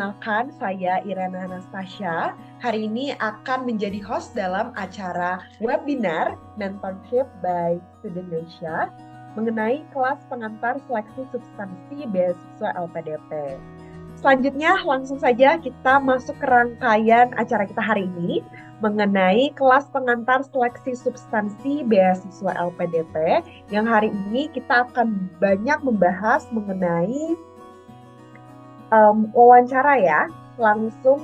perkenalkan, saya Irina Anastasia. Hari ini akan menjadi host dalam acara webinar Mentorship by Studentnesia mengenai kelas pengantar seleksi substansi beasiswa LPDP. Selanjutnya langsung saja kita masuk ke rangkaian acara kita hari ini mengenai kelas pengantar seleksi substansi beasiswa LPDP yang hari ini kita akan banyak membahas mengenai wawancara ya, langsung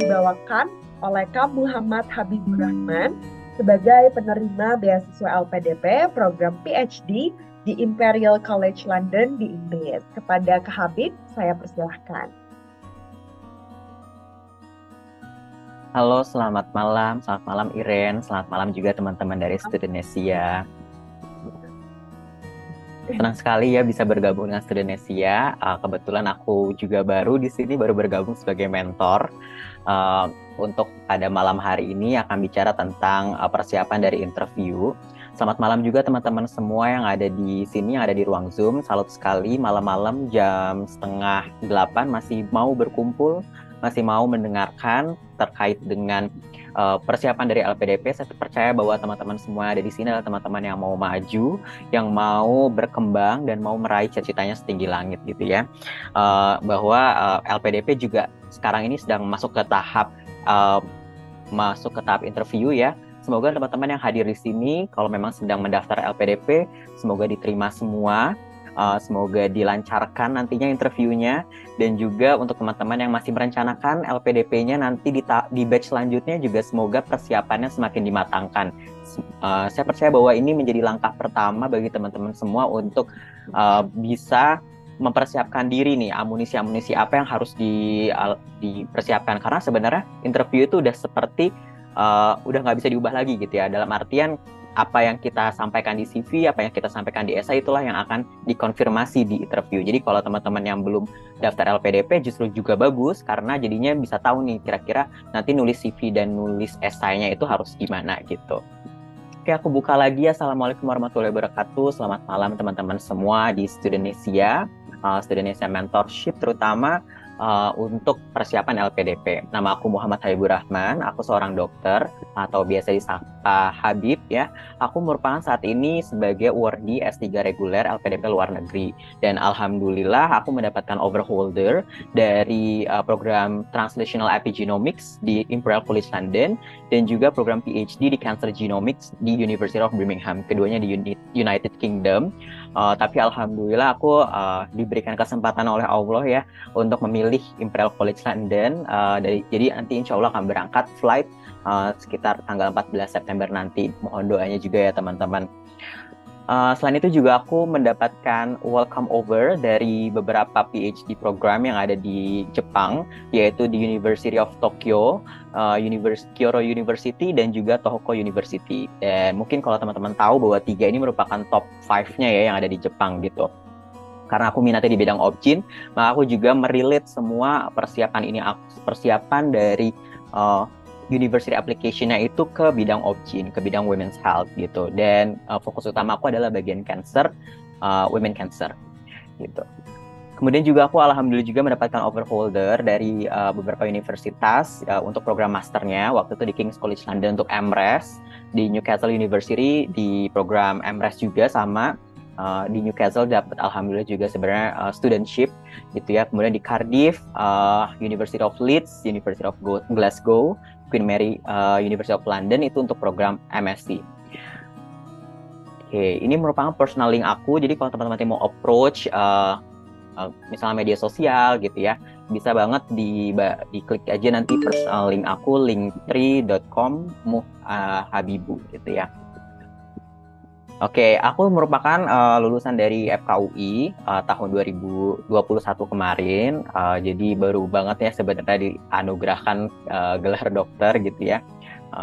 dibawakan oleh Kak Muhammad Habiburrahman sebagai penerima beasiswa LPDP program PhD di Imperial College London di Inggris. Kepada Kak Habib, saya persilahkan. Halo, selamat malam Iren, selamat malam juga teman-teman dari Studentnesia. Senang sekali ya bisa bergabung dengan Studentnesia. Kebetulan aku juga baru di sini, baru bergabung sebagai mentor. Untuk pada malam hari ini akan bicara tentang persiapan dari interview. Selamat malam juga teman-teman semua yang ada di sini, yang ada di ruang Zoom. Salut sekali malam-malam jam 7:30 masih mau berkumpul, masih mau mendengarkan terkait dengan persiapan dari LPDP. Saya percaya bahwa teman-teman semua ada di sini adalah teman-teman yang mau maju, yang mau berkembang dan mau meraih cita-citanya setinggi langit gitu ya. Bahwa LPDP juga sekarang ini sedang masuk ke tahap interview ya. Semoga teman-teman yang hadir di sini, kalau memang sedang mendaftar LPDP, semoga diterima semua, semoga dilancarkan nantinya interviewnya, dan juga untuk teman-teman yang masih merencanakan LPDP-nya nanti di batch selanjutnya juga semoga persiapannya semakin dimatangkan. Saya percaya bahwa ini menjadi langkah pertama bagi teman-teman semua untuk bisa mempersiapkan diri nih, amunisi-amunisi apa yang harus dipersiapkan, karena sebenarnya interview itu udah seperti udah nggak bisa diubah lagi gitu ya, dalam artian apa yang kita sampaikan di CV, apa yang kita sampaikan di esai itulah yang akan dikonfirmasi di interview. Jadi kalau teman-teman yang belum daftar LPDP justru juga bagus, karena jadinya bisa tahu nih kira-kira nanti nulis CV dan nulis esainya itu harus gimana gitu. Oke, aku buka lagi ya. Assalamualaikum warahmatullahi wabarakatuh. Selamat malam teman-teman semua di Studentnesia, Studentnesia Mentorship terutama. Untuk persiapan LPDP. Nama aku Muhammad Habiburrahman, aku seorang dokter atau biasa disapa Habib ya. Aku merupakan saat ini sebagai awardee S3 reguler LPDP luar negeri, dan alhamdulillah aku mendapatkan overholder dari program Translational Epigenomics di Imperial College London dan juga program PhD di Cancer Genomics di University of Birmingham, keduanya di United Kingdom. Tapi alhamdulillah aku diberikan kesempatan oleh Allah ya untuk memilih Imperial College London, jadi nanti insya Allah akan berangkat flight sekitar tanggal 14 September nanti. Mohon doanya juga ya teman-teman. Selain itu juga aku mendapatkan welcome over dari beberapa PhD program yang ada di Jepang, yaitu di University of Tokyo, Kyoto University, dan juga Tohoku University. Dan mungkin kalau teman-teman tahu bahwa 3 ini merupakan top 5-nya ya yang ada di Jepang gitu. Karena aku minatnya di bidang opjin, maka aku juga merelate semua persiapan dari university application-nya itu ke bidang opjin, ke bidang women's health gitu. Dan fokus utama aku adalah bagian cancer, women cancer gitu. Kemudian juga aku alhamdulillah juga mendapatkan overholder dari beberapa universitas untuk program masternya. Waktu itu di King's College London untuk MRes, di Newcastle University di program MRes juga sama. Di Newcastle dapat alhamdulillah juga sebenarnya studentship gitu ya. Kemudian di Cardiff, University of Leeds, University of Glasgow, Queen Mary University of London itu untuk program MSc. Oke, ini merupakan personal link aku. Jadi kalau teman-teman mau approach misalnya media sosial gitu ya, bisa banget diklik aja nanti personal link aku, linktree.com/habibu gitu ya. Oke, aku merupakan lulusan dari FKUI tahun 2021 kemarin, jadi baru banget ya sebenarnya dianugerahkan gelar dokter gitu ya,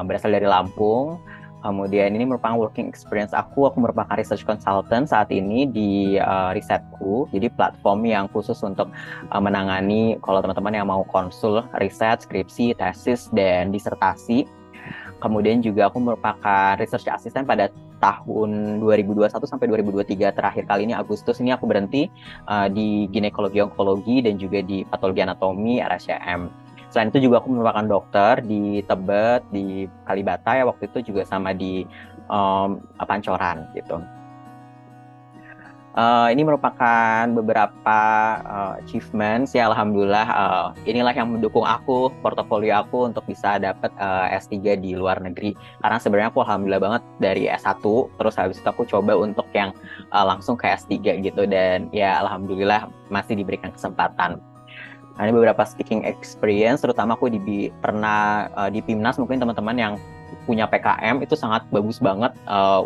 berasal dari Lampung. Kemudian ini merupakan working experience aku merupakan research consultant saat ini di risetku, jadi platform yang khusus untuk menangani kalau teman-teman yang mau konsul riset, skripsi, tesis, dan disertasi. Kemudian juga aku merupakan research assistant pada tahun 2021 sampai 2023 terakhir kali ini Agustus ini aku berhenti di ginekologi onkologi dan juga di patologi anatomi RSCM. Selain itu juga aku merupakan dokter di Tebet, di Kalibata ya waktu itu, juga sama di Pancoran gitu. Ini merupakan beberapa achievements ya, alhamdulillah inilah yang mendukung aku, portofolio aku untuk bisa dapat S3 di luar negeri. Karena sebenarnya aku alhamdulillah banget dari S1 terus habis itu aku coba untuk yang langsung ke S3 gitu, dan ya alhamdulillah masih diberikan kesempatan. Nah, ini beberapa speaking experience, terutama aku pernah di Pimnas. Mungkin teman-teman yang punya PKM itu sangat bagus banget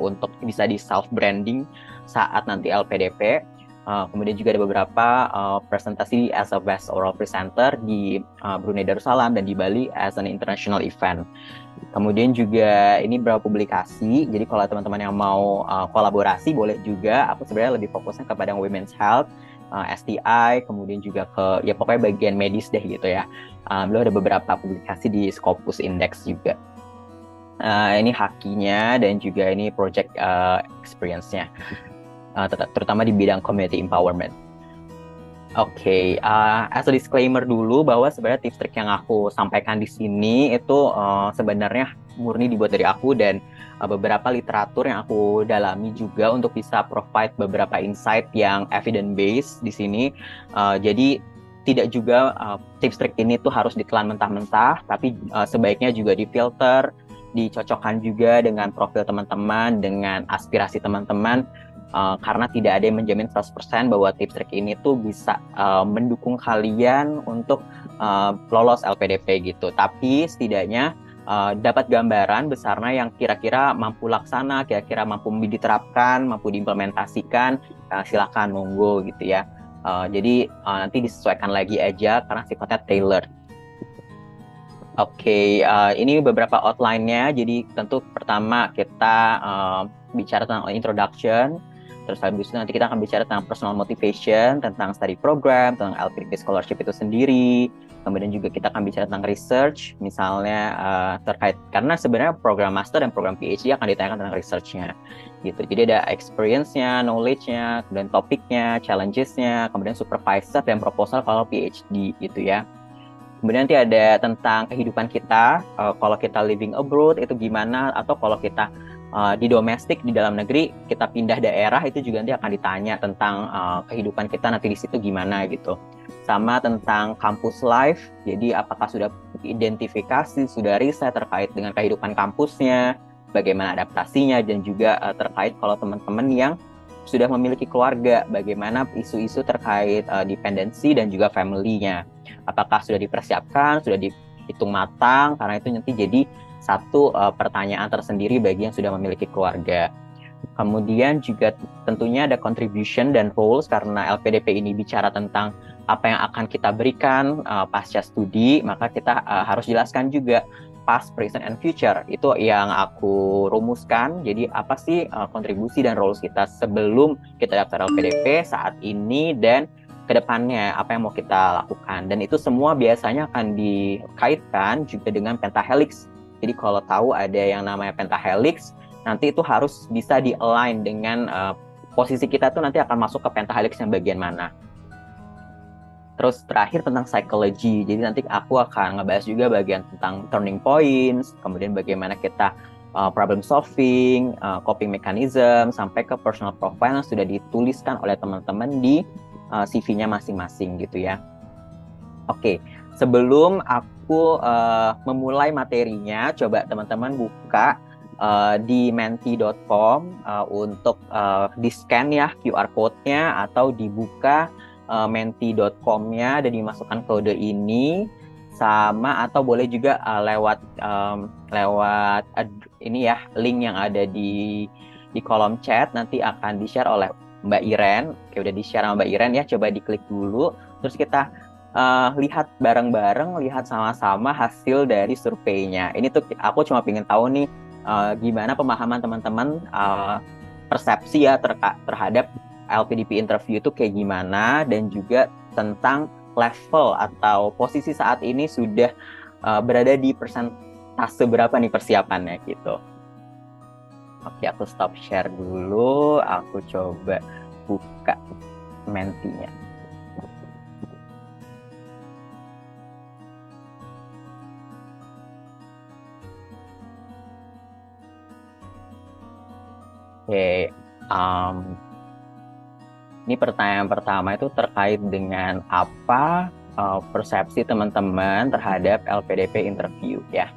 untuk bisa di self-branding saat nanti LPDP. Kemudian juga ada beberapa presentasi as a best oral presenter di Brunei Darussalam dan di Bali as an international event. Kemudian juga ini beberapa publikasi, jadi kalau teman-teman yang mau kolaborasi boleh juga. Aku sebenarnya lebih fokusnya kepada women's health, STI, kemudian juga ke ya pokoknya bagian medis deh gitu ya. Belum ada beberapa publikasi di Scopus Index juga. Ini hakinya dan juga ini project experience-nya, terutama di bidang community empowerment. Oke, as a disclaimer dulu bahwa sebenarnya tips trik yang aku sampaikan di sini itu sebenarnya murni dibuat dari aku dan beberapa literatur yang aku dalami juga untuk bisa provide beberapa insight yang evidence based di sini. Jadi tidak juga tips trik ini tuh harus ditelan mentah-mentah, tapi sebaiknya juga difilter, dicocokkan juga dengan profil teman-teman, dengan aspirasi teman-teman, karena tidak ada yang menjamin 100% bahwa tips trik ini tuh bisa mendukung kalian untuk lolos LPDP gitu. Tapi setidaknya dapat gambaran besarnya yang kira-kira mampu laksana, kira-kira mampu diterapkan, mampu diimplementasikan, silahkan monggo gitu ya. Jadi nanti disesuaikan lagi aja karena sifatnya tailored. Oke, ini beberapa outline-nya. Jadi tentu pertama kita bicara tentang introduction, terus habis itu nanti kita akan bicara tentang personal motivation, tentang study program, tentang LPDP scholarship itu sendiri. Kemudian juga kita akan bicara tentang research, misalnya terkait, karena sebenarnya program master dan program PhD akan ditanyakan tentang research-nya gitu. Jadi ada experience-nya, knowledge-nya, kemudian topiknya, challenges-nya, kemudian supervisor dan proposal kalau PhD gitu ya. Kemudian nanti ada tentang kehidupan kita, kalau kita living abroad itu gimana, atau kalau kita di domestik, di dalam negeri, kita pindah daerah itu juga nanti akan ditanya tentang kehidupan kita nanti di situ gimana gitu. Sama tentang kampus life, jadi apakah sudah identifikasi, sudah riset terkait dengan kehidupan kampusnya, bagaimana adaptasinya, dan juga terkait kalau teman-teman yang sudah memiliki keluarga, bagaimana isu-isu terkait dependensi dan juga family-nya. Apakah sudah dipersiapkan, sudah dihitung matang, karena itu nanti jadi satu pertanyaan tersendiri bagi yang sudah memiliki keluarga. Kemudian juga tentunya ada contribution dan roles, karena LPDP ini bicara tentang apa yang akan kita berikan pasca studi, maka kita harus jelaskan juga past, present, and future. Itu yang aku rumuskan. Jadi apa sih kontribusi dan roles kita sebelum kita daftar LPDP, saat ini, dan ke depannya apa yang mau kita lakukan. Dan itu semua biasanya akan dikaitkan juga dengan pentahelix. Jadi kalau tahu ada yang namanya pentahelix, nanti itu harus bisa di-align dengan posisi kita tuh nanti akan masuk ke pentahelix yang bagian mana. Terus terakhir tentang psychology, jadi nanti aku akan ngebahas juga bagian tentang turning points, kemudian bagaimana kita problem solving, coping mechanism, sampai ke personal profile yang sudah dituliskan oleh teman-teman di CV-nya masing-masing gitu ya. Oke, sebelum aku memulai materinya, coba teman-teman buka di menti.com untuk di-scan ya QR code-nya, atau dibuka menti.com-nya dan dimasukkan kode ini, sama atau boleh juga lewat ini ya, link yang ada di kolom chat nanti akan di-share oleh Mbak Iren. Oke, udah di-share sama Mbak Iren ya, coba diklik dulu terus kita lihat bareng-bareng, lihat sama-sama hasil dari surveinya. Ini tuh aku cuma pengen tahu nih gimana pemahaman teman-teman, persepsi ya terhadap LPDP interview itu kayak gimana, dan juga tentang level atau posisi saat ini sudah berada di persentase berapa nih persiapannya gitu. Oke, aku stop share dulu, aku coba buka mentinya. Oke, ini pertanyaan pertama itu terkait dengan apa persepsi teman-teman terhadap LPDP interview ya.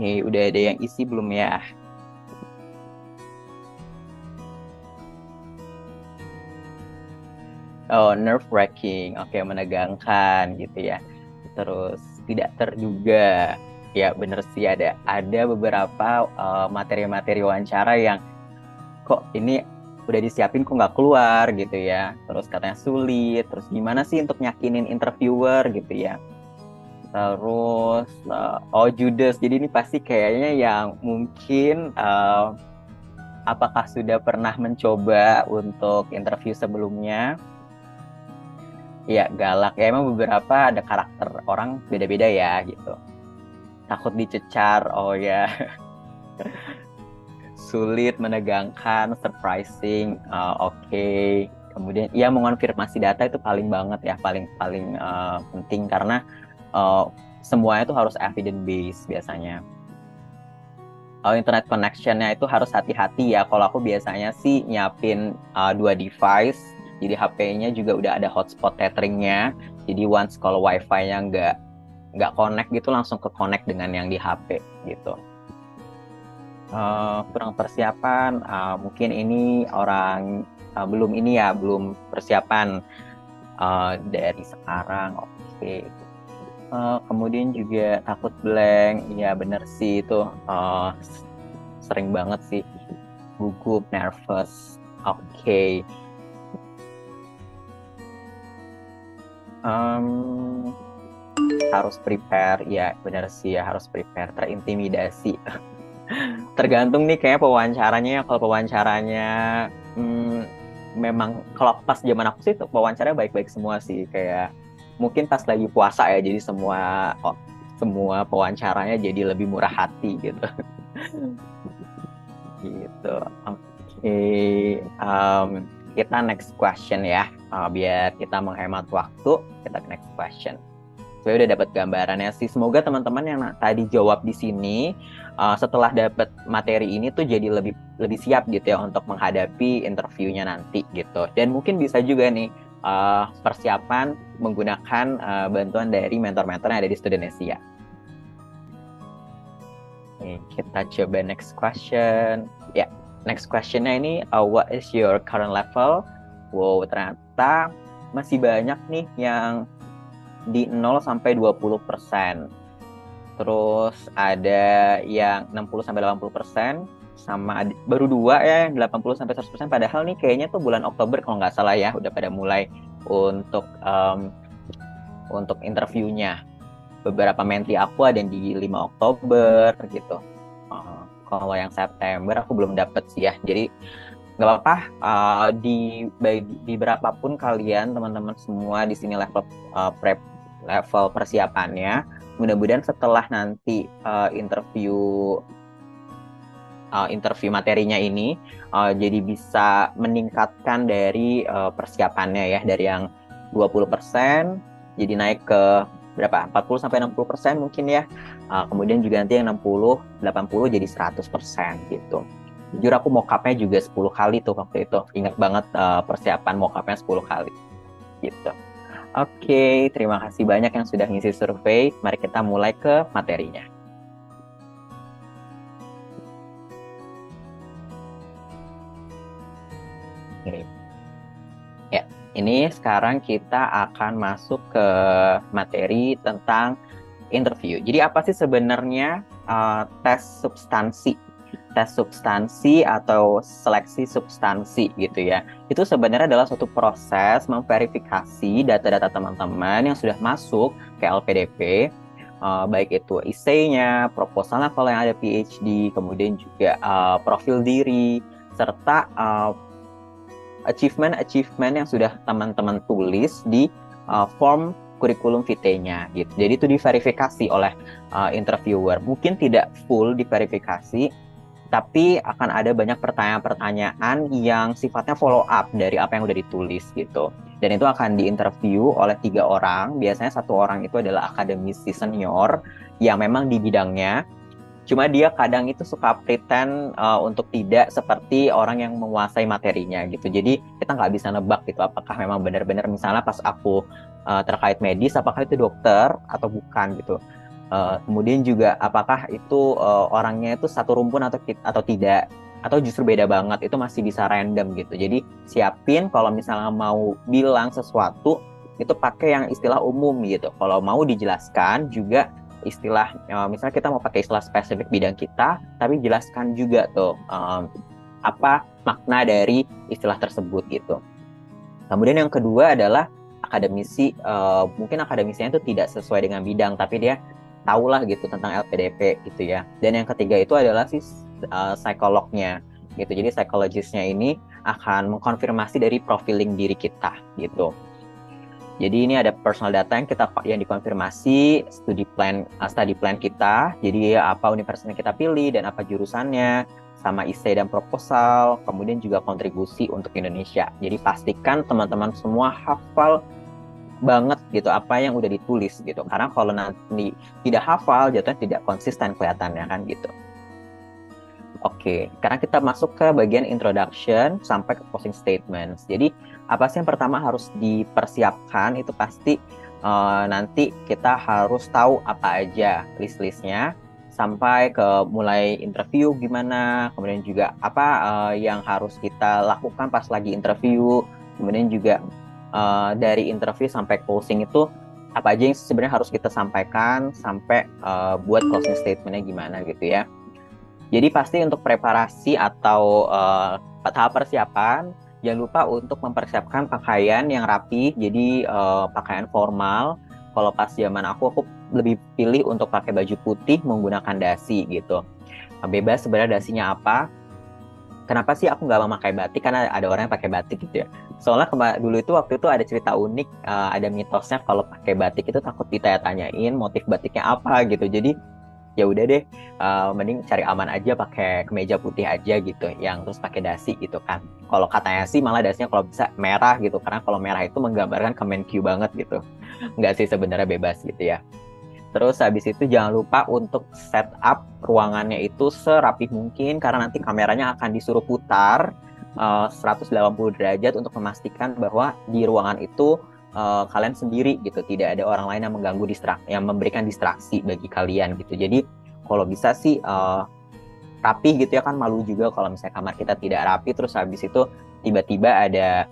Nih, udah ada yang isi belum ya? Oh, nerve-wracking, oke, menegangkan gitu ya. Terus tidak terduga, ya bener sih ada beberapa materi-materi wawancara yang kok ini udah disiapin kok nggak keluar gitu ya. Terus katanya sulit, terus gimana sih untuk nyakinin interviewer gitu ya. Terus oh judes, jadi ini pasti kayaknya yang mungkin apakah sudah pernah mencoba untuk interview sebelumnya. Ya galak, ya emang beberapa ada karakter orang beda-beda ya gitu. Takut dicecar, oh ya. Sulit, menegangkan, surprising, oke. Kemudian ya mengonfirmasi data itu paling banget ya, paling penting karena semuanya itu harus evidence based biasanya. Internet connection-nya itu harus hati-hati ya. Kalau aku biasanya sih nyiapin 2 device. Jadi HP-nya juga udah ada hotspot tethering-nya. Jadi once kalau wifi-nya nggak connect gitu langsung ke connect dengan yang di HP gitu. Kurang persiapan, mungkin ini orang belum ini ya, belum persiapan dari sekarang. Oke. Kemudian juga takut blank, ya bener sih itu sering banget sih gugup, nervous. Oke. Harus prepare, ya benar sih ya, harus prepare, terintimidasi. Tergantung nih kayak pewawancaranya ya, kalau pewawancaranya memang kalau pas zaman aku sih pewawancaranya baik-baik semua sih, kayak mungkin pas lagi puasa ya, jadi semua pewawancaranya jadi lebih murah hati gitu. Gitu. Oke. Kita next question ya, biar kita menghemat waktu, kita ke next question. Saya udah dapat gambarannya sih, semoga teman-teman yang tadi jawab di sini, setelah dapat materi ini tuh jadi lebih siap gitu ya untuk menghadapi interviewnya nanti gitu. Dan mungkin bisa juga nih persiapan menggunakan bantuan dari mentor-mentor yang ada di Studentnesia. Oke, kita coba next question. Ya. Next question-nya ini, what is your current level? Wow, ternyata masih banyak nih yang di 0-20%. Terus ada yang 60-80%, sama baru 2 ya, 80-100%. Padahal nih kayaknya tuh bulan Oktober kalau nggak salah ya, udah pada mulai untuk interviewnya. Beberapa menteri aku ada yang di 5 Oktober gitu. Kalau yang September aku belum dapet sih ya, jadi nggak apa-apa di berapapun kalian teman-teman semua di sini level prep, level persiapannya, mudah-mudahan setelah nanti interview materinya ini jadi bisa meningkatkan dari persiapannya ya, dari yang 20% jadi naik ke berapa? 40-60% mungkin ya. Kemudian juga nanti yang 60-80 jadi 100% gitu. Jujur aku mock-up-nya juga 10 kali tuh waktu itu. Ingat banget persiapan mock-up-nya 10 kali gitu. Oke, terima kasih banyak yang sudah ngisi survei. Mari kita mulai ke materinya. Oke. Ya. Ini sekarang kita akan masuk ke materi tentang interview. Jadi apa sih sebenarnya tes substansi atau seleksi substansi gitu ya? Itu sebenarnya adalah suatu proses memverifikasi data-data teman-teman yang sudah masuk ke LPDP, baik itu essay-nya, proposalnya kalau yang ada PhD, kemudian juga profil diri serta achievement yang sudah teman-teman tulis di form kurikulum vitae-nya gitu. Jadi itu diverifikasi oleh interviewer. Mungkin tidak full diverifikasi, tapi akan ada banyak pertanyaan-pertanyaan yang sifatnya follow up dari apa yang udah ditulis gitu. Dan itu akan diinterview oleh 3 orang. Biasanya 1 orang itu adalah akademisi senior yang memang di bidangnya. Cuma dia kadang itu suka pretend untuk tidak seperti orang yang menguasai materinya gitu. Jadi kita nggak bisa nebak gitu apakah memang benar-benar misalnya pas aku terkait medis apakah itu dokter atau bukan gitu. Kemudian juga apakah itu orangnya itu satu rumpun atau tidak, atau justru beda banget, itu masih bisa random gitu. Jadi siapin kalau misalnya mau bilang sesuatu itu pakai yang istilah umum gitu. Kalau mau dijelaskan juga istilah, misalnya kita mau pakai istilah spesifik bidang kita, tapi jelaskan juga tuh apa makna dari istilah tersebut gitu. Kemudian yang kedua adalah akademisi, mungkin akademisinya itu tidak sesuai dengan bidang, tapi dia taulah gitu tentang LPDP gitu ya. Dan yang ketiga itu adalah si psikolognya gitu. Jadi psikologisnya ini akan mengkonfirmasi dari profiling diri kita gitu. Jadi ini ada personal data yang dikonfirmasi, study plan kita. Jadi apa universitas kita pilih dan apa jurusannya, sama essay dan proposal, kemudian juga kontribusi untuk Indonesia. Jadi pastikan teman-teman semua hafal banget gitu apa yang udah ditulis gitu, karena kalau nanti tidak hafal jatuhnya tidak konsisten kelihatannya kan gitu. Oke, sekarang kita masuk ke bagian introduction sampai ke closing statements. Jadi apa sih yang pertama harus dipersiapkan? Itu pasti nanti kita harus tahu apa aja list-listnya, sampai ke mulai interview gimana, kemudian juga apa yang harus kita lakukan pas lagi interview, kemudian juga dari interview sampai closing itu apa aja yang sebenarnya harus kita sampaikan, sampai buat closing statementnya gimana gitu ya. Jadi pasti untuk preparasi atau tahap persiapan, jangan lupa untuk mempersiapkan pakaian yang rapi. Jadi pakaian formal. Kalau pas zaman aku lebih pilih untuk pakai baju putih menggunakan dasi gitu. Bebas sebenarnya dasinya apa. Kenapa sih aku nggak memakai batik? Karena ada orang yang pakai batik gitu ya. Soalnya waktu itu ada cerita unik, ada mitosnya kalau pakai batik itu takut ditanya-tanyain motif batiknya apa gitu. Jadi ya udah deh, mending cari aman aja pakai kemeja putih aja gitu, yang terus pakai dasi gitu kan. Kalau katanya sih malah dasinya kalau bisa merah gitu, karena kalau merah itu menggambarkan Kemenkyu banget gitu. Nggak sih, sebenarnya bebas gitu ya. Terus habis itu jangan lupa untuk set up ruangannya itu serapih mungkin, karena nanti kameranya akan disuruh putar 180 derajat untuk memastikan bahwa di ruangan itu kalian sendiri gitu, tidak ada orang lain yang mengganggu, yang memberikan distraksi bagi kalian gitu. Jadi kalau bisa sih rapi gitu ya, kan malu juga kalau misalnya kamar kita tidak rapi, terus habis itu tiba-tiba ada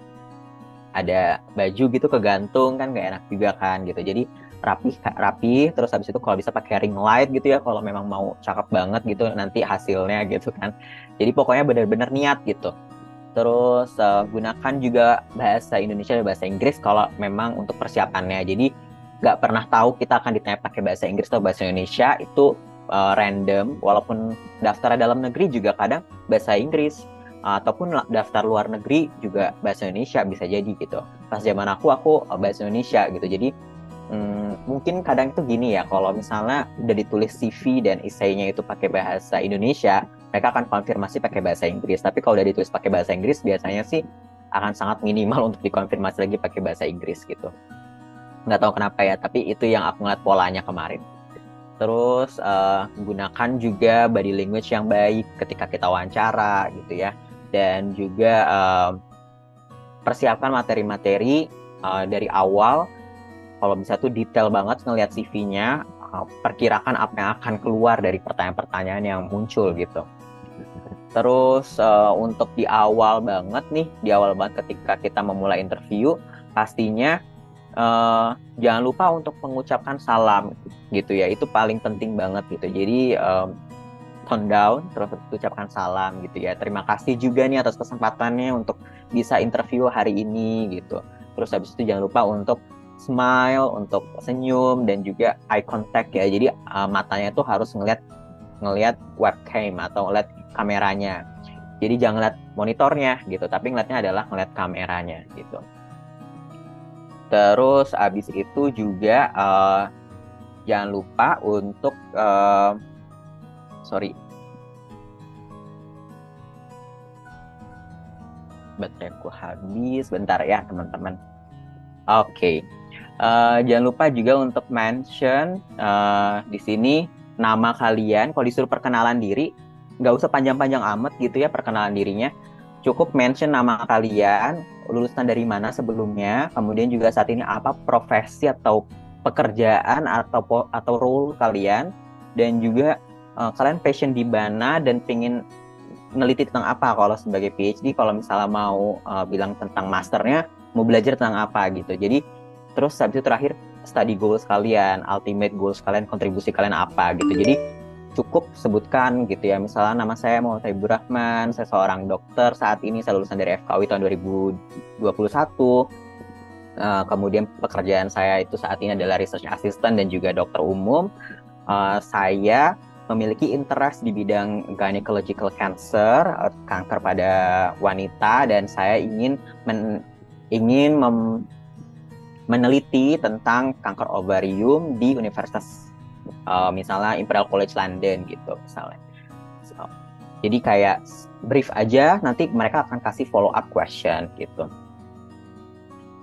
baju gitu kegantung kan, nggak enak juga kan gitu. Jadi rapi, terus habis itu kalau bisa pakai ring light gitu ya, kalau memang mau cakep banget gitu nanti hasilnya gitu kan. Jadi pokoknya benar-benar niat gitu. Terus gunakan juga bahasa Indonesia dan bahasa Inggris kalau memang untuk persiapannya. Jadi nggak pernah tahu kita akan ditanya pakai bahasa Inggris atau bahasa Indonesia, itu random. Walaupun daftar dalam negeri juga kadang bahasa Inggris, ataupun daftar luar negeri juga bahasa Indonesia bisa jadi gitu. Pas zaman aku bahasa Indonesia gitu. Jadi mungkin kadang itu gini ya, kalau misalnya udah ditulis CV dan essay-nya itu pakai bahasa Indonesia, mereka akan konfirmasi pakai bahasa Inggris. Tapi kalau udah ditulis pakai bahasa Inggris, biasanya sih akan sangat minimal untuk dikonfirmasi lagi pakai bahasa Inggris gitu. Nggak tahu kenapa ya, tapi itu yang aku ngeliat polanya kemarin. Terus gunakan juga body language yang baik ketika kita wawancara gitu ya. Dan juga persiapkan materi-materi dari awal. Kalau bisa tuh detail banget ngelihat CV-nya, perkirakan apa yang akan keluar dari pertanyaan-pertanyaan yang muncul gitu. Terus untuk di awal banget ketika kita memulai interview, pastinya jangan lupa untuk mengucapkan salam gitu ya, itu paling penting banget gitu. Jadi tone down, terus ucapkan salam gitu ya. Terima kasih juga nih atas kesempatannya untuk bisa interview hari ini gitu. Terus habis itu jangan lupa untuk smile, untuk senyum, dan juga eye contact ya. Jadi matanya tuh harus ngelihat webcam atau ngelihat kameranya. Jadi jangan lihat monitornya gitu, tapi ngeliatnya adalah ngeliat kameranya gitu. Terus abis itu juga jangan lupa untuk bateraiku habis, bentar ya teman-teman. Oke, jangan lupa juga untuk mention di sini nama kalian. Kalau disuruh perkenalan diri, nggak usah panjang-panjang amat gitu ya perkenalan dirinya. Cukup mention nama kalian, lulusan dari mana sebelumnya, kemudian juga saat ini apa profesi atau pekerjaan atau role kalian, dan juga kalian passion di mana dan pengen neliti tentang apa kalau sebagai PhD, kalau misalnya mau bilang tentang masternya, mau belajar tentang apa gitu. Jadi terus habis itu terakhir study goals kalian, ultimate goals kalian, kontribusi kalian apa gitu. Jadi cukup sebutkan gitu ya, misalnya nama saya Muhammad Habiburrahman, saya seorang dokter, saat ini saya lulusan dari FKUI tahun 2021, kemudian pekerjaan saya itu saat ini adalah research assistant dan juga dokter umum. Saya memiliki interest di bidang gynecological cancer, kanker pada wanita, dan saya ingin meneliti tentang kanker ovarium di universitas misalnya Imperial College London gitu misalnya. So, jadi kayak brief aja, nanti mereka akan kasih follow up question gitu.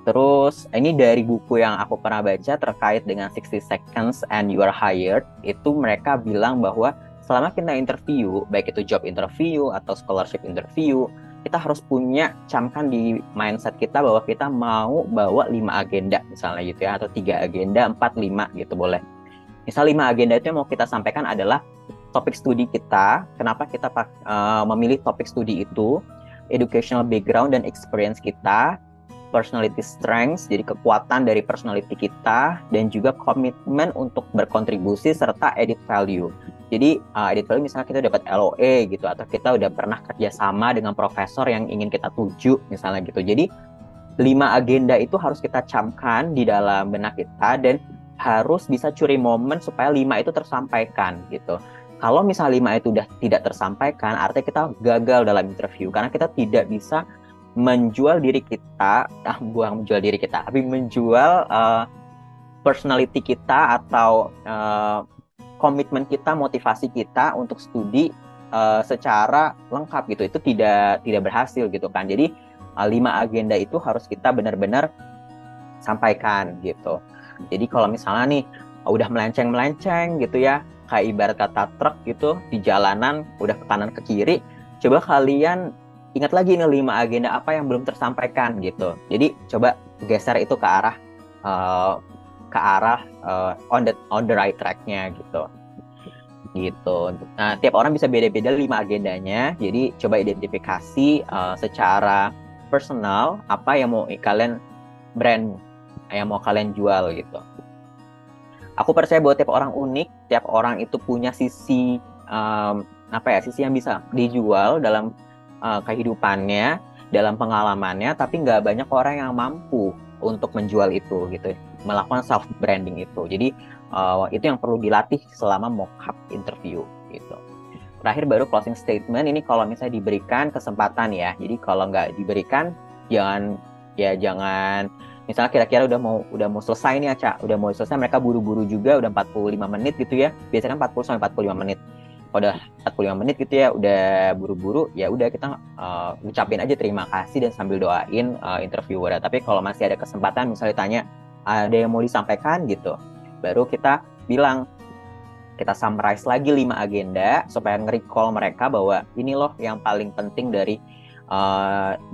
Terus ini dari buku yang aku pernah baca terkait dengan 60 Seconds and You Are Hired, itu mereka bilang bahwa selama kita interview, baik itu job interview atau scholarship interview, kita harus punya camkan di mindset kita bahwa kita mau bawa 5 agenda misalnya gitu ya, atau 3 agenda, 4, 5 gitu boleh. Misal 5 agenda itu yang mau kita sampaikan adalah topik studi kita, kenapa kita memilih topik studi itu, educational background dan experience kita, personality strengths, jadi kekuatan dari personality kita, dan juga komitmen untuk berkontribusi serta added value. Jadi added value misalnya kita dapat LOE gitu, atau kita udah pernah kerjasama dengan profesor yang ingin kita tuju misalnya gitu. Jadi 5 agenda itu harus kita camkan di dalam benak kita dan harus bisa curi momen supaya 5 itu tersampaikan gitu. Kalau misalnya 5 itu udah tidak tersampaikan, artinya kita gagal dalam interview karena kita tidak bisa menjual diri kita, tapi menjual personality kita atau komitmen kita, motivasi kita untuk studi secara lengkap gitu. Itu tidak berhasil gitu kan. Jadi 5 agenda itu harus kita benar-benar sampaikan gitu. Jadi kalau misalnya nih udah melenceng-melenceng gitu ya, kayak ibarat kata truk gitu di jalanan, udah ke kanan ke kiri, coba kalian ingat lagi ini 5 agenda apa yang belum tersampaikan gitu. Jadi coba geser itu ke arah on the right track-nya gitu. Gitu. Nah, tiap orang bisa beda-beda 5 agendanya. Jadi coba identifikasi secara personal apa yang mau kalian brand, yang mau kalian jual gitu. Aku percaya bahwa tiap orang unik, tiap orang itu punya sisi sisi yang bisa dijual dalam kehidupannya, dalam pengalamannya, tapi nggak banyak orang yang mampu untuk menjual itu gitu, melakukan self branding itu. Jadi itu yang perlu dilatih selama mock-up interview gitu. Terakhir baru closing statement, ini kalau misalnya diberikan kesempatan ya, jadi kalau nggak diberikan jangan misalnya kira-kira udah mau selesai nih Aca, udah mau selesai, mereka buru-buru juga, udah 45 menit gitu ya, biasanya 40 sampai 45 menit. Udah 45 menit gitu ya, udah buru-buru, ya udah kita ucapin aja terima kasih dan sambil doain interviewer. Tapi kalau masih ada kesempatan misalnya tanya ada yang mau disampaikan gitu, baru kita bilang, kita summarize lagi 5 agenda supaya nge-recall mereka bahwa ini loh yang paling penting dari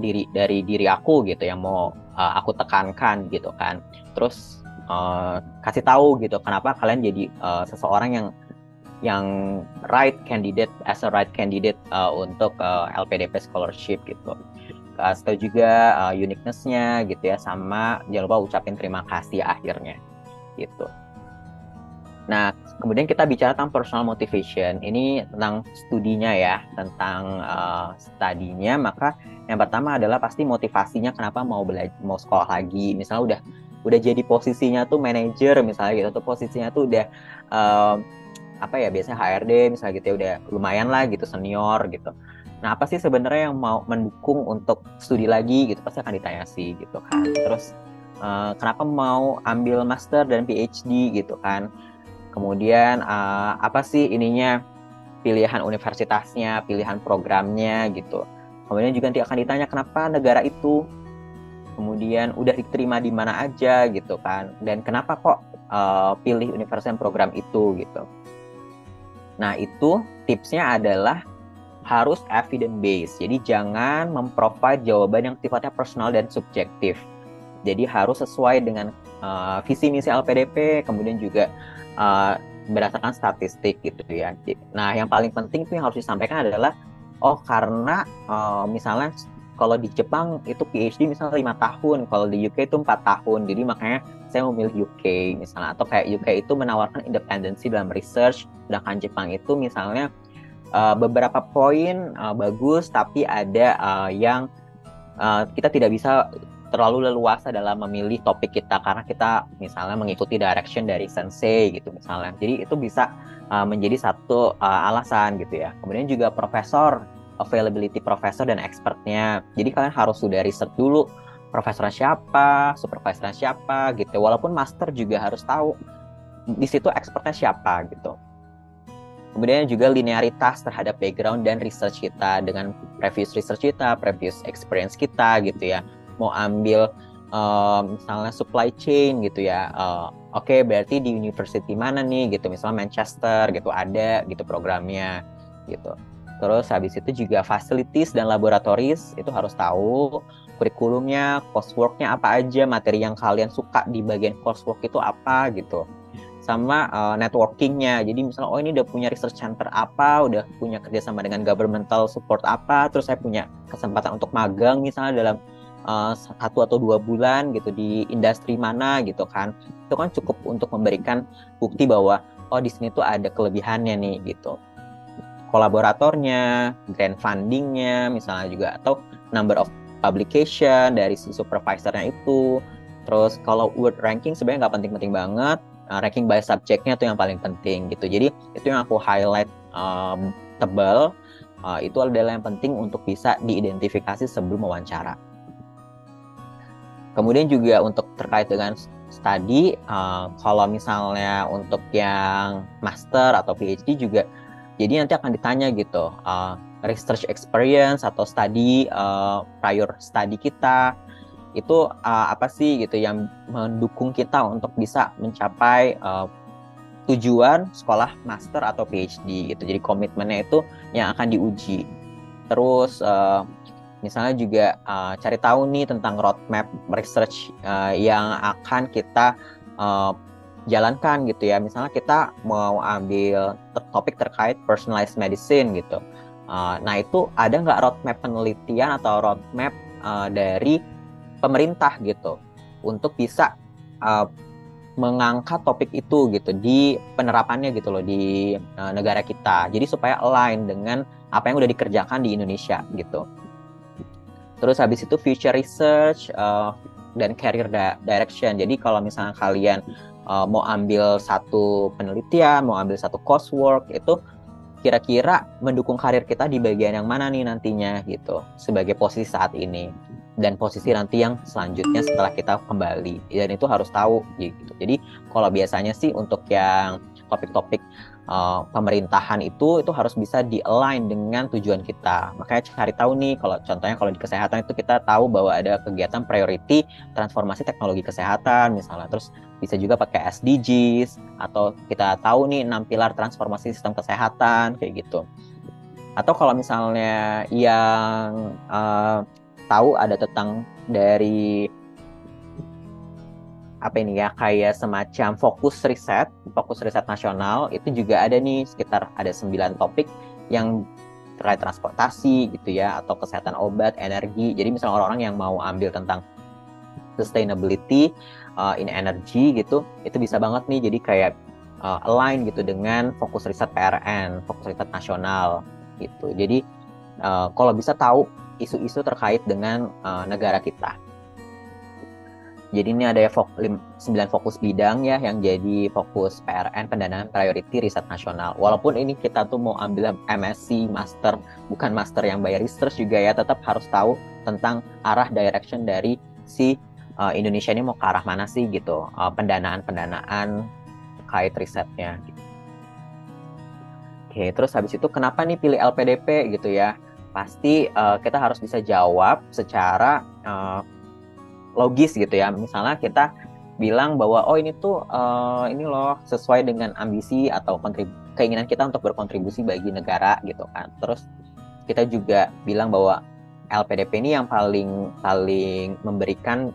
diri aku gitu, yang mau aku tekankan gitu kan. Terus kasih tahu gitu kenapa kalian jadi seseorang yang right candidate, as a right candidate untuk LPDP scholarship gitu. Atau juga uniqueness-nya gitu ya, sama jangan lupa ucapin terima kasih akhirnya gitu. Nah, kemudian kita bicara tentang personal motivation. Ini tentang studinya ya, tentang studinya. Maka yang pertama adalah pasti motivasinya kenapa mau sekolah lagi. Misalnya udah jadi posisinya tuh manajer misalnya gitu, atau posisinya tuh udah biasanya HRD misalnya gitu ya, udah lumayan lah gitu, senior gitu. Nah, apa sih sebenarnya yang mau mendukung untuk studi lagi gitu, pasti akan ditanya sih gitu kan. Terus kenapa mau ambil master dan PhD gitu kan. Kemudian apa sih ininya, pilihan universitasnya, pilihan programnya gitu. Kemudian juga nanti akan ditanya kenapa negara itu, kemudian udah diterima di mana aja gitu kan, dan kenapa kok pilih universitas dan program itu gitu. Nah, itu tipsnya adalah harus evidence based. Jadi jangan memprovide jawaban yang sifatnya personal dan subjektif. Jadi harus sesuai dengan visi misi LPDP, kemudian juga berdasarkan statistik gitu ya. Nah, yang paling penting itu yang harus disampaikan adalah karena misalnya kalau di Jepang itu PhD misalnya 5 tahun, kalau di UK itu 4 tahun, jadi makanya saya memilih UK misalnya, atau kayak UK itu menawarkan independensi dalam research, sedangkan Jepang itu misalnya beberapa poin bagus, tapi ada yang kita tidak bisa terlalu leluasa dalam memilih topik kita karena kita misalnya mengikuti direction dari sensei gitu misalnya. Jadi itu bisa menjadi satu alasan gitu ya. Kemudian juga profesor, availability profesor dan expertnya. Jadi kalian harus sudah riset dulu profesornya siapa, supervisornya siapa gitu. Walaupun master juga harus tahu di situ expertnya siapa gitu. Kemudian juga linearitas terhadap background dan research kita dengan previous research kita, previous experience kita gitu ya. Mau ambil misalnya supply chain gitu ya, oke, berarti di university mana nih gitu, misalnya Manchester gitu ada gitu programnya gitu. Terus habis itu juga facilities dan laboratoris itu harus tahu, kurikulumnya, courseworknya apa aja, materi yang kalian suka di bagian coursework itu apa gitu, sama networkingnya. Jadi misalnya ini udah punya research center apa, udah punya kerjasama dengan governmental support apa, terus saya punya kesempatan untuk magang misalnya dalam 1 atau 2 bulan gitu di industri mana gitu kan. Itu kan cukup untuk memberikan bukti bahwa di sini tuh ada kelebihannya nih gitu. Kolaboratornya, grant fundingnya misalnya juga, atau number of publication dari supervisornya itu. Terus kalau word ranking sebenarnya nggak penting-penting banget, ranking by subjectnya tuh yang paling penting gitu. Jadi itu yang aku highlight tebal, itu adalah yang penting untuk bisa diidentifikasi sebelum wawancara. Kemudian juga untuk terkait dengan studi, kalau misalnya untuk yang master atau PhD juga, jadi nanti akan ditanya gitu, research experience atau study, prior study kita, itu apa sih gitu yang mendukung kita untuk bisa mencapai tujuan sekolah master atau PhD gitu. Jadi komitmennya itu yang akan diuji. Terus misalnya juga cari tahu nih tentang roadmap research yang akan kita jalankan gitu ya. Misalnya kita mau ambil topik terkait personalized medicine gitu. Nah, itu ada nggak roadmap penelitian atau roadmap dari pemerintah gitu untuk bisa mengangkat topik itu gitu di penerapannya gitu loh di negara kita. Jadi supaya align dengan apa yang udah dikerjakan di Indonesia gitu. Terus habis itu future research dan career direction. Jadi kalau misalnya kalian mau ambil satu penelitian, mau ambil satu coursework, itu kira-kira mendukung karir kita di bagian yang mana nih nantinya gitu, sebagai posisi saat ini dan posisi nanti yang selanjutnya setelah kita kembali. Dan itu harus tahu gitu. Jadi kalau biasanya sih untuk yang topik-topik pemerintahan itu harus bisa di-align dengan tujuan kita. Makanya cari tahu nih, kalau contohnya kalau di kesehatan itu kita tahu bahwa ada kegiatan priority transformasi teknologi kesehatan misalnya. Terus bisa juga pakai SDGs, atau kita tahu nih 6 pilar transformasi sistem kesehatan kayak gitu. Atau kalau misalnya yang tahu ada tentang dari apa ini ya, kayak semacam fokus riset nasional, itu juga ada nih sekitar ada 9 topik yang terkait transportasi gitu ya, atau kesehatan obat, energi. Jadi misalnya orang-orang yang mau ambil tentang sustainability in energy gitu, itu bisa banget nih. Jadi kayak align gitu dengan fokus riset PRN, fokus riset nasional gitu. Jadi kalau bisa tahu isu-isu terkait dengan negara kita. Jadi ini ada 9 fokus bidang ya yang jadi fokus PRN, pendanaan priority riset nasional. Walaupun ini kita tuh mau ambil MSc, master, bukan master yang by research juga ya, tetap harus tahu tentang arah direction dari si Indonesia ini mau ke arah mana sih gitu, pendanaan-pendanaan terkait risetnya gitu. Oke, terus habis itu kenapa nih pilih LPDP gitu ya? Pasti kita harus bisa jawab secara logis gitu ya. Misalnya kita bilang bahwa oh ini tuh ini loh sesuai dengan ambisi atau keinginan kita untuk berkontribusi bagi negara gitu kan. Terus kita juga bilang bahwa LPDP ini yang paling memberikan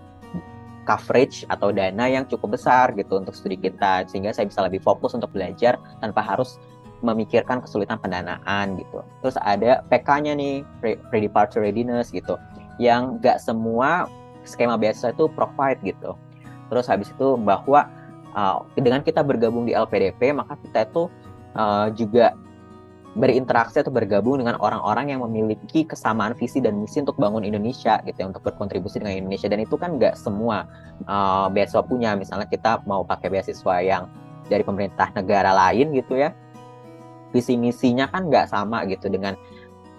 coverage atau dana yang cukup besar gitu untuk studi kita, sehingga saya bisa lebih fokus untuk belajar tanpa harus memikirkan kesulitan pendanaan gitu. Terus ada PK-nya nih, pre-departure readiness gitu, yang nggak semua skema beasiswa itu provide gitu. Terus habis itu bahwa dengan kita bergabung di LPDP, maka kita itu juga berinteraksi atau bergabung dengan orang-orang yang memiliki kesamaan visi dan misi untuk bangun Indonesia gitu ya, untuk berkontribusi dengan Indonesia. Dan itu kan nggak semua beasiswa punya. Misalnya kita mau pakai beasiswa yang dari pemerintah negara lain gitu ya, visi misinya kan nggak sama gitu dengan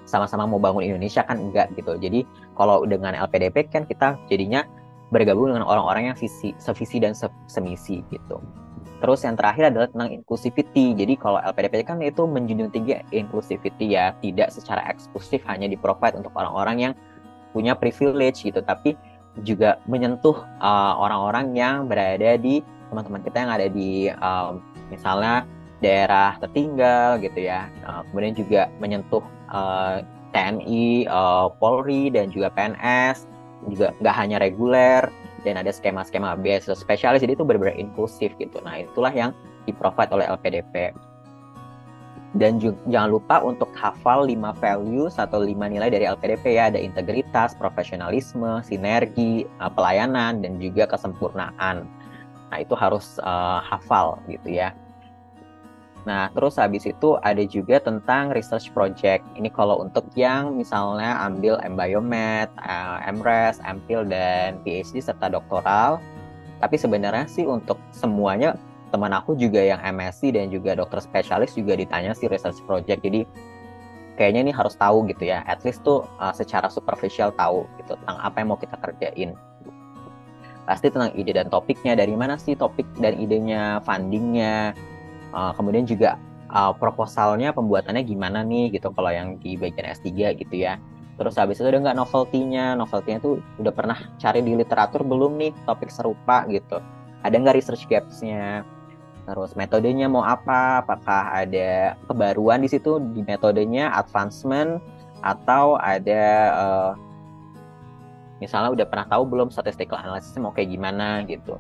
sama-sama mau bangun Indonesia kan enggak gitu. Jadi kalau dengan LPDP kan kita jadinya bergabung dengan orang-orang yang sevisi dan semisi gitu. Terus yang terakhir adalah tentang inclusivity. Jadi kalau LPDP kan itu menjunjung tinggi inclusivity ya, tidak secara eksklusif hanya di-provide untuk orang-orang yang punya privilege gitu, tapi juga menyentuh orang-orang yang berada di teman-teman kita yang ada di misalnya daerah tertinggal gitu ya, kemudian juga menyentuh TNI, Polri, dan juga PNS, juga nggak hanya reguler, dan ada skema-skema beasiswa spesialis, jadi itu benar-benar inklusif gitu. Nah itulah yang di-provide oleh LPDP. Dan jangan lupa untuk hafal 5 values atau 5 nilai dari LPDP ya, ada integritas, profesionalisme, sinergi, pelayanan, dan juga kesempurnaan. Nah itu harus hafal gitu ya. Nah, terus habis itu ada juga tentang research project. Ini kalau untuk yang misalnya ambil MBiomed, MRes, MPhil, dan PhD serta doktoral. Tapi sebenarnya sih untuk semuanya, teman aku juga yang MSc dan juga dokter spesialis juga ditanya sih research project. Jadi kayaknya ini harus tahu gitu ya, at least tuh secara superficial tahu gitu tentang apa yang mau kita kerjain. Pasti tentang ide dan topiknya, dari mana sih topik dan idenya, fundingnya, kemudian juga proposalnya, pembuatannya gimana nih gitu kalau yang di bagian S3 gitu ya. Terus habis itu ada nggak novelty-nya tuh udah pernah cari di literatur belum nih topik serupa gitu, ada nggak research gaps-nya. Terus metodenya mau apa, apakah ada kebaruan di situ di metodenya, advancement, atau ada misalnya udah pernah tahu belum statistical analysis mau kayak gimana gitu.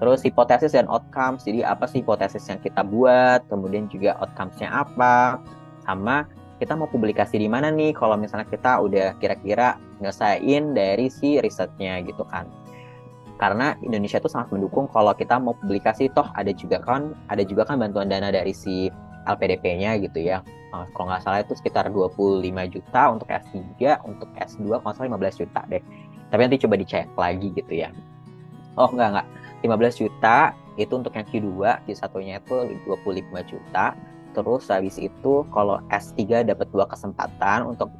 Terus hipotesis dan outcomes, jadi apa sih hipotesis yang kita buat, kemudian juga outcomes-nya apa, sama kita mau publikasi di mana nih kalau misalnya kita udah kira-kira nyelesain dari si risetnya gitu kan. Karena Indonesia itu sangat mendukung kalau kita mau publikasi, toh ada juga kan bantuan dana dari si LPDP-nya gitu ya. Kalau nggak salah itu sekitar 25 juta untuk S3, untuk S2 kalau nggak salah 15 juta deh. Tapi nanti coba dicek lagi gitu ya. Oh enggak. 15 juta itu untuk yang Q2, Q1-nya itu 25 juta. Terus habis itu kalau S3 dapat 2 kesempatan untuk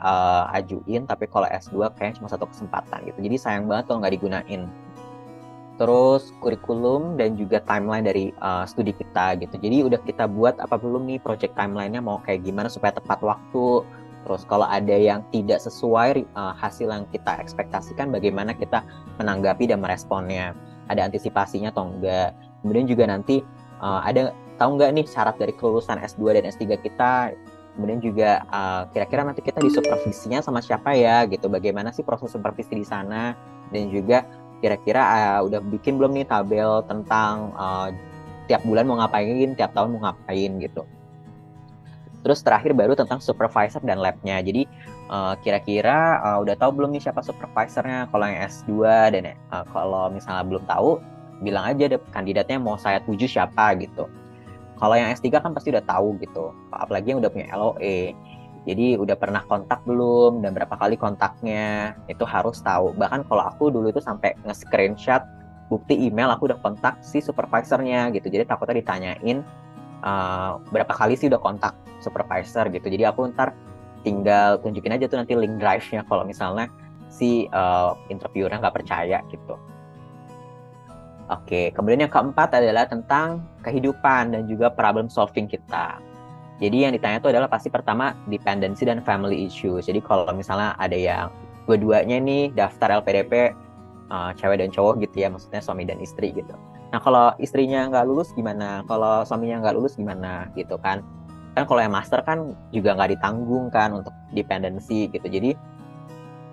ajuin, tapi kalau S2 kayaknya cuma 1 kesempatan gitu. Jadi sayang banget kalau nggak digunain. Terus kurikulum dan juga timeline dari studi kita gitu. Jadi udah kita buat apa belum nih project timeline-nya mau kayak gimana supaya tepat waktu. Terus kalau ada yang tidak sesuai hasil yang kita ekspektasikan, bagaimana kita menanggapi dan meresponnya, ada antisipasinya atau enggak. Kemudian juga nanti ada tahu enggak nih syarat dari kelulusan S2 dan S3 kita. Kemudian juga kira-kira nanti kita disupervisinya sama siapa ya gitu, bagaimana sih proses supervisi di sana. Dan juga kira-kira udah bikin belum nih tabel tentang tiap bulan mau ngapain, tiap tahun mau ngapain gitu. Terus terakhir baru tentang supervisor dan labnya. Jadi kira-kira udah tahu belum nih siapa supervisornya kalau yang S2, dan kalau misalnya belum tahu bilang aja deh kandidatnya mau saya tuju siapa gitu. Kalau yang S3 kan pasti udah tahu gitu, apalagi yang udah punya LOE. Jadi udah pernah kontak belum dan berapa kali kontaknya, itu harus tahu. Bahkan kalau aku dulu itu sampai nge-screenshot bukti email aku udah kontak si supervisornya gitu. Jadi takutnya ditanyain berapa kali sih udah kontak supervisor gitu. Jadi aku ntar tinggal tunjukin aja tuh nanti link drive-nya kalau misalnya si interviewernya nggak percaya gitu. Oke, kemudian yang keempat adalah tentang kehidupan dan juga problem solving kita. Jadi yang ditanya itu adalah pasti pertama dependency dan family issues. Jadi kalau misalnya ada yang dua-duanya nih daftar LPDP, cewek dan cowok gitu ya, maksudnya suami dan istri gitu. Nah kalau istrinya nggak lulus gimana? Kalau suaminya nggak lulus gimana gitu kan? Kan kalau yang master kan juga nggak ditanggung kan untuk dependency gitu. Jadi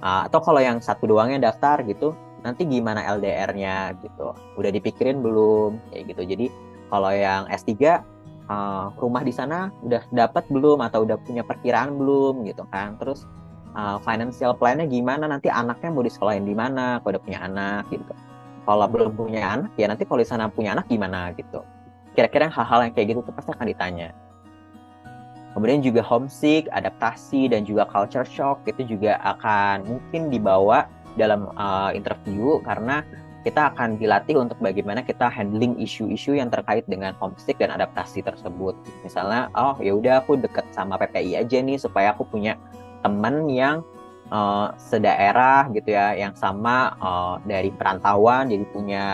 atau kalau yang satu doangnya daftar gitu, nanti gimana LDR-nya gitu? Udah dipikirin belum? Kayak gitu. Jadi kalau yang S3, rumah di sana udah dapat belum? Atau udah punya perkiraan belum gitu kan? Terus financial plan-nya gimana, nanti anaknya mau disekolahin di mana, kalau udah punya anak gitu. Kalau belum punya anak, ya nanti kalau di sana punya anak gimana gitu. Kira-kira hal-hal yang kayak gitu tuh pasti akan ditanya. Kemudian juga homesick, adaptasi, dan juga culture shock itu juga akan mungkin dibawa dalam interview karena kita akan dilatih untuk bagaimana kita handling isu-isu yang terkait dengan homesick dan adaptasi tersebut. Misalnya, oh ya udah aku deket sama PPI aja nih supaya aku punya teman yang sedaerah gitu ya, yang sama dari perantauan, jadi punya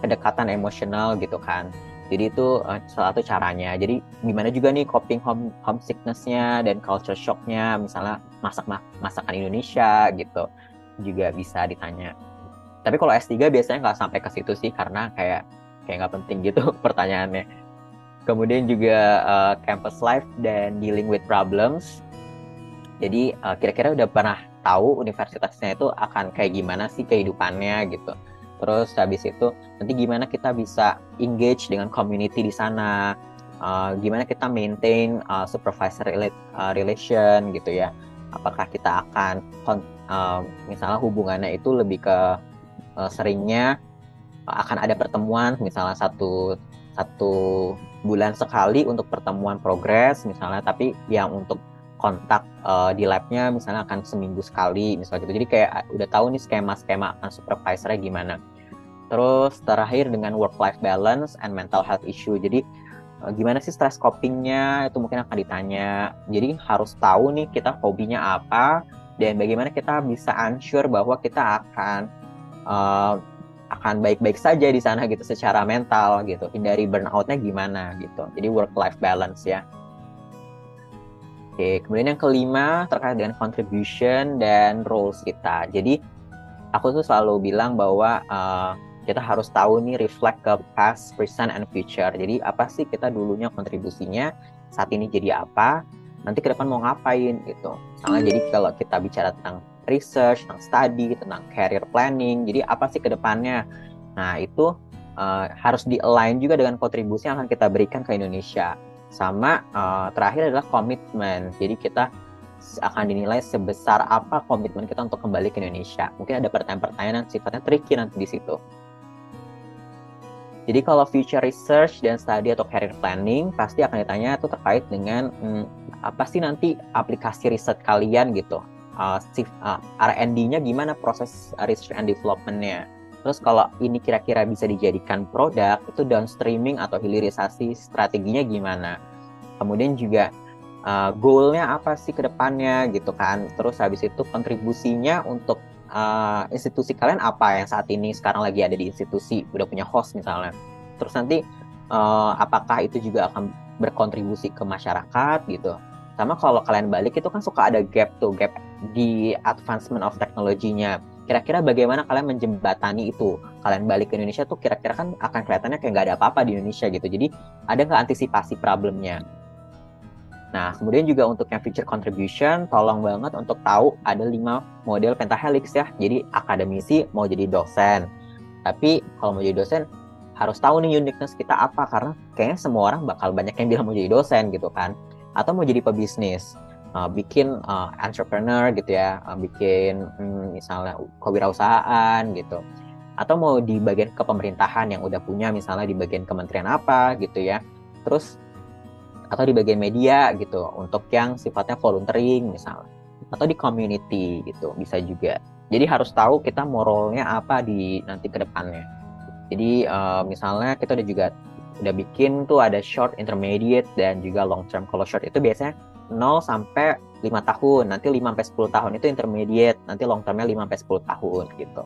kedekatan emosional gitu kan. Jadi itu salah satu caranya. Jadi gimana juga nih coping homesickness-nya dan culture shock-nya, misalnya masakan Indonesia gitu juga bisa ditanya. Tapi kalau S3 biasanya nggak sampai ke situ sih karena kayak nggak penting gitu pertanyaannya. Kemudian juga campus life dan dealing with problems. Jadi kira-kira udah pernah tahu universitasnya itu akan kayak gimana sih kehidupannya gitu. Terus habis itu nanti gimana kita bisa engage dengan community di sana, gimana kita maintain supervisor relation gitu ya. Apakah kita akan misalnya hubungannya itu lebih ke seringnya akan ada pertemuan misalnya satu bulan sekali untuk pertemuan progres misalnya, tapi yang untuk kontak di labnya misalnya akan seminggu sekali misalnya gitu. Jadi kayak udah tahu nih skema-skema akan supervisornya gimana. Terus terakhir dengan work-life balance and mental health issue. Jadi gimana sih stress copingnya itu mungkin akan ditanya. Jadi harus tahu nih kita hobinya apa dan bagaimana kita bisa ensure bahwa kita akan baik-baik saja di sana gitu secara mental gitu. Hindari burnout-nya gimana gitu. Jadi work-life balance ya. Oke, kemudian yang kelima terkait dengan contribution dan roles kita. Jadi aku tuh selalu bilang bahwa kita harus tahu nih reflect ke past, present, and future. Jadi apa sih kita dulunya kontribusinya, saat ini jadi apa, nanti ke depan mau ngapain gitu. Misalnya jadi kalau kita bicara tentang research, tentang study, tentang career planning, jadi apa sih ke depannya. Nah itu harus di-align juga dengan kontribusi yang akan kita berikan ke Indonesia. Sama terakhir adalah komitmen. Jadi kita akan dinilai sebesar apa komitmen kita untuk kembali ke Indonesia. Mungkin ada pertanyaan-pertanyaan yang sifatnya tricky nanti di situ. Jadi kalau future research dan study atau career planning pasti akan ditanya itu terkait dengan apa sih nanti aplikasi riset kalian gitu. R&D-nya gimana, proses research and development-nya. Terus kalau ini kira-kira bisa dijadikan produk, itu downstreaming atau hilirisasi strateginya gimana? Kemudian juga goal-nya apa sih ke depannya gitu kan? Terus habis itu kontribusinya untuk institusi kalian apa yang saat ini sekarang lagi ada di institusi, udah punya host misalnya. Terus nanti apakah itu juga akan berkontribusi ke masyarakat gitu? Sama kalau kalian balik itu kan suka ada gap di advancement of technology-nya. Kira-kira bagaimana kalian menjembatani itu? Kalian balik ke Indonesia tuh kira-kira kan akan kelihatannya kayak nggak ada apa-apa di Indonesia gitu. Jadi ada nggak antisipasi problemnya? Nah, kemudian juga untuk yang future contribution, tolong banget untuk tahu ada 5 model pentahelix ya. Jadi akademisi mau jadi dosen. Tapi kalau mau jadi dosen, harus tahu nih uniqueness kita apa. Karena kayaknya semua orang bakal banyak yang bilang mau jadi dosen gitu kan. Atau mau jadi pebisnis. Bikin entrepreneur gitu ya, bikin misalnya kewirausahaan gitu, atau mau di bagian kepemerintahan yang udah punya misalnya di bagian kementerian apa gitu ya, terus atau di bagian media gitu untuk yang sifatnya volunteering misalnya, atau di community gitu bisa juga. Jadi harus tahu kita mau role-nya apa di nanti ke depannya. Jadi misalnya kita udah bikin tuh ada short, intermediate, dan juga long term. Kalau short itu biasanya 0 sampai 5 tahun, nanti 5 sampai 10 tahun itu intermediate, nanti long termnya 5 sampai 10 tahun gitu.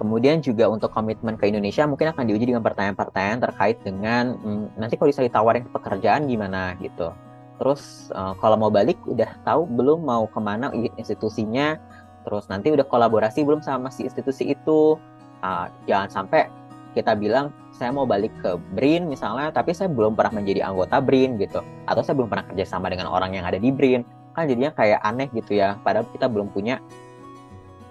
Kemudian juga untuk komitmen ke Indonesia mungkin akan diuji dengan pertanyaan-pertanyaan terkait dengan nanti kalau bisa ditawarin pekerjaan gimana gitu. Terus kalau mau balik udah tahu belum mau kemana institusinya, terus nanti udah kolaborasi belum sama si institusi itu. Jangan sampai kita bilang saya mau balik ke BRIN misalnya, tapi saya belum pernah menjadi anggota BRIN gitu, atau saya belum pernah kerjasama dengan orang yang ada di BRIN, kan jadinya kayak aneh gitu ya, padahal kita belum punya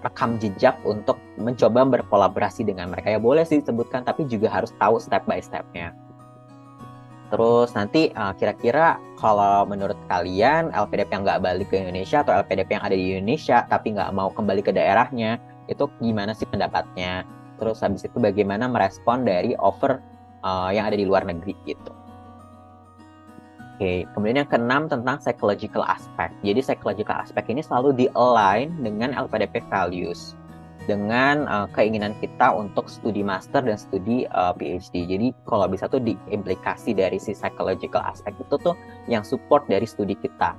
rekam jejak untuk mencoba berkolaborasi dengan mereka. Ya boleh sih disebutkan, tapi juga harus tahu step by stepnya. Terus nanti kira-kira kalau menurut kalian LPDP yang nggak balik ke Indonesia atau LPDP yang ada di Indonesia tapi nggak mau kembali ke daerahnya, itu gimana sih pendapatnya? Terus habis itu bagaimana merespon dari offer yang ada di luar negeri gitu. Oke, kemudian yang keenam tentang psychological aspect. Jadi psychological aspect ini selalu di-align dengan LPDP values, dengan keinginan kita untuk studi master dan studi PhD. Jadi kalau bisa tuh diimplikasi dari si psychological aspect itu tuh yang support dari studi kita.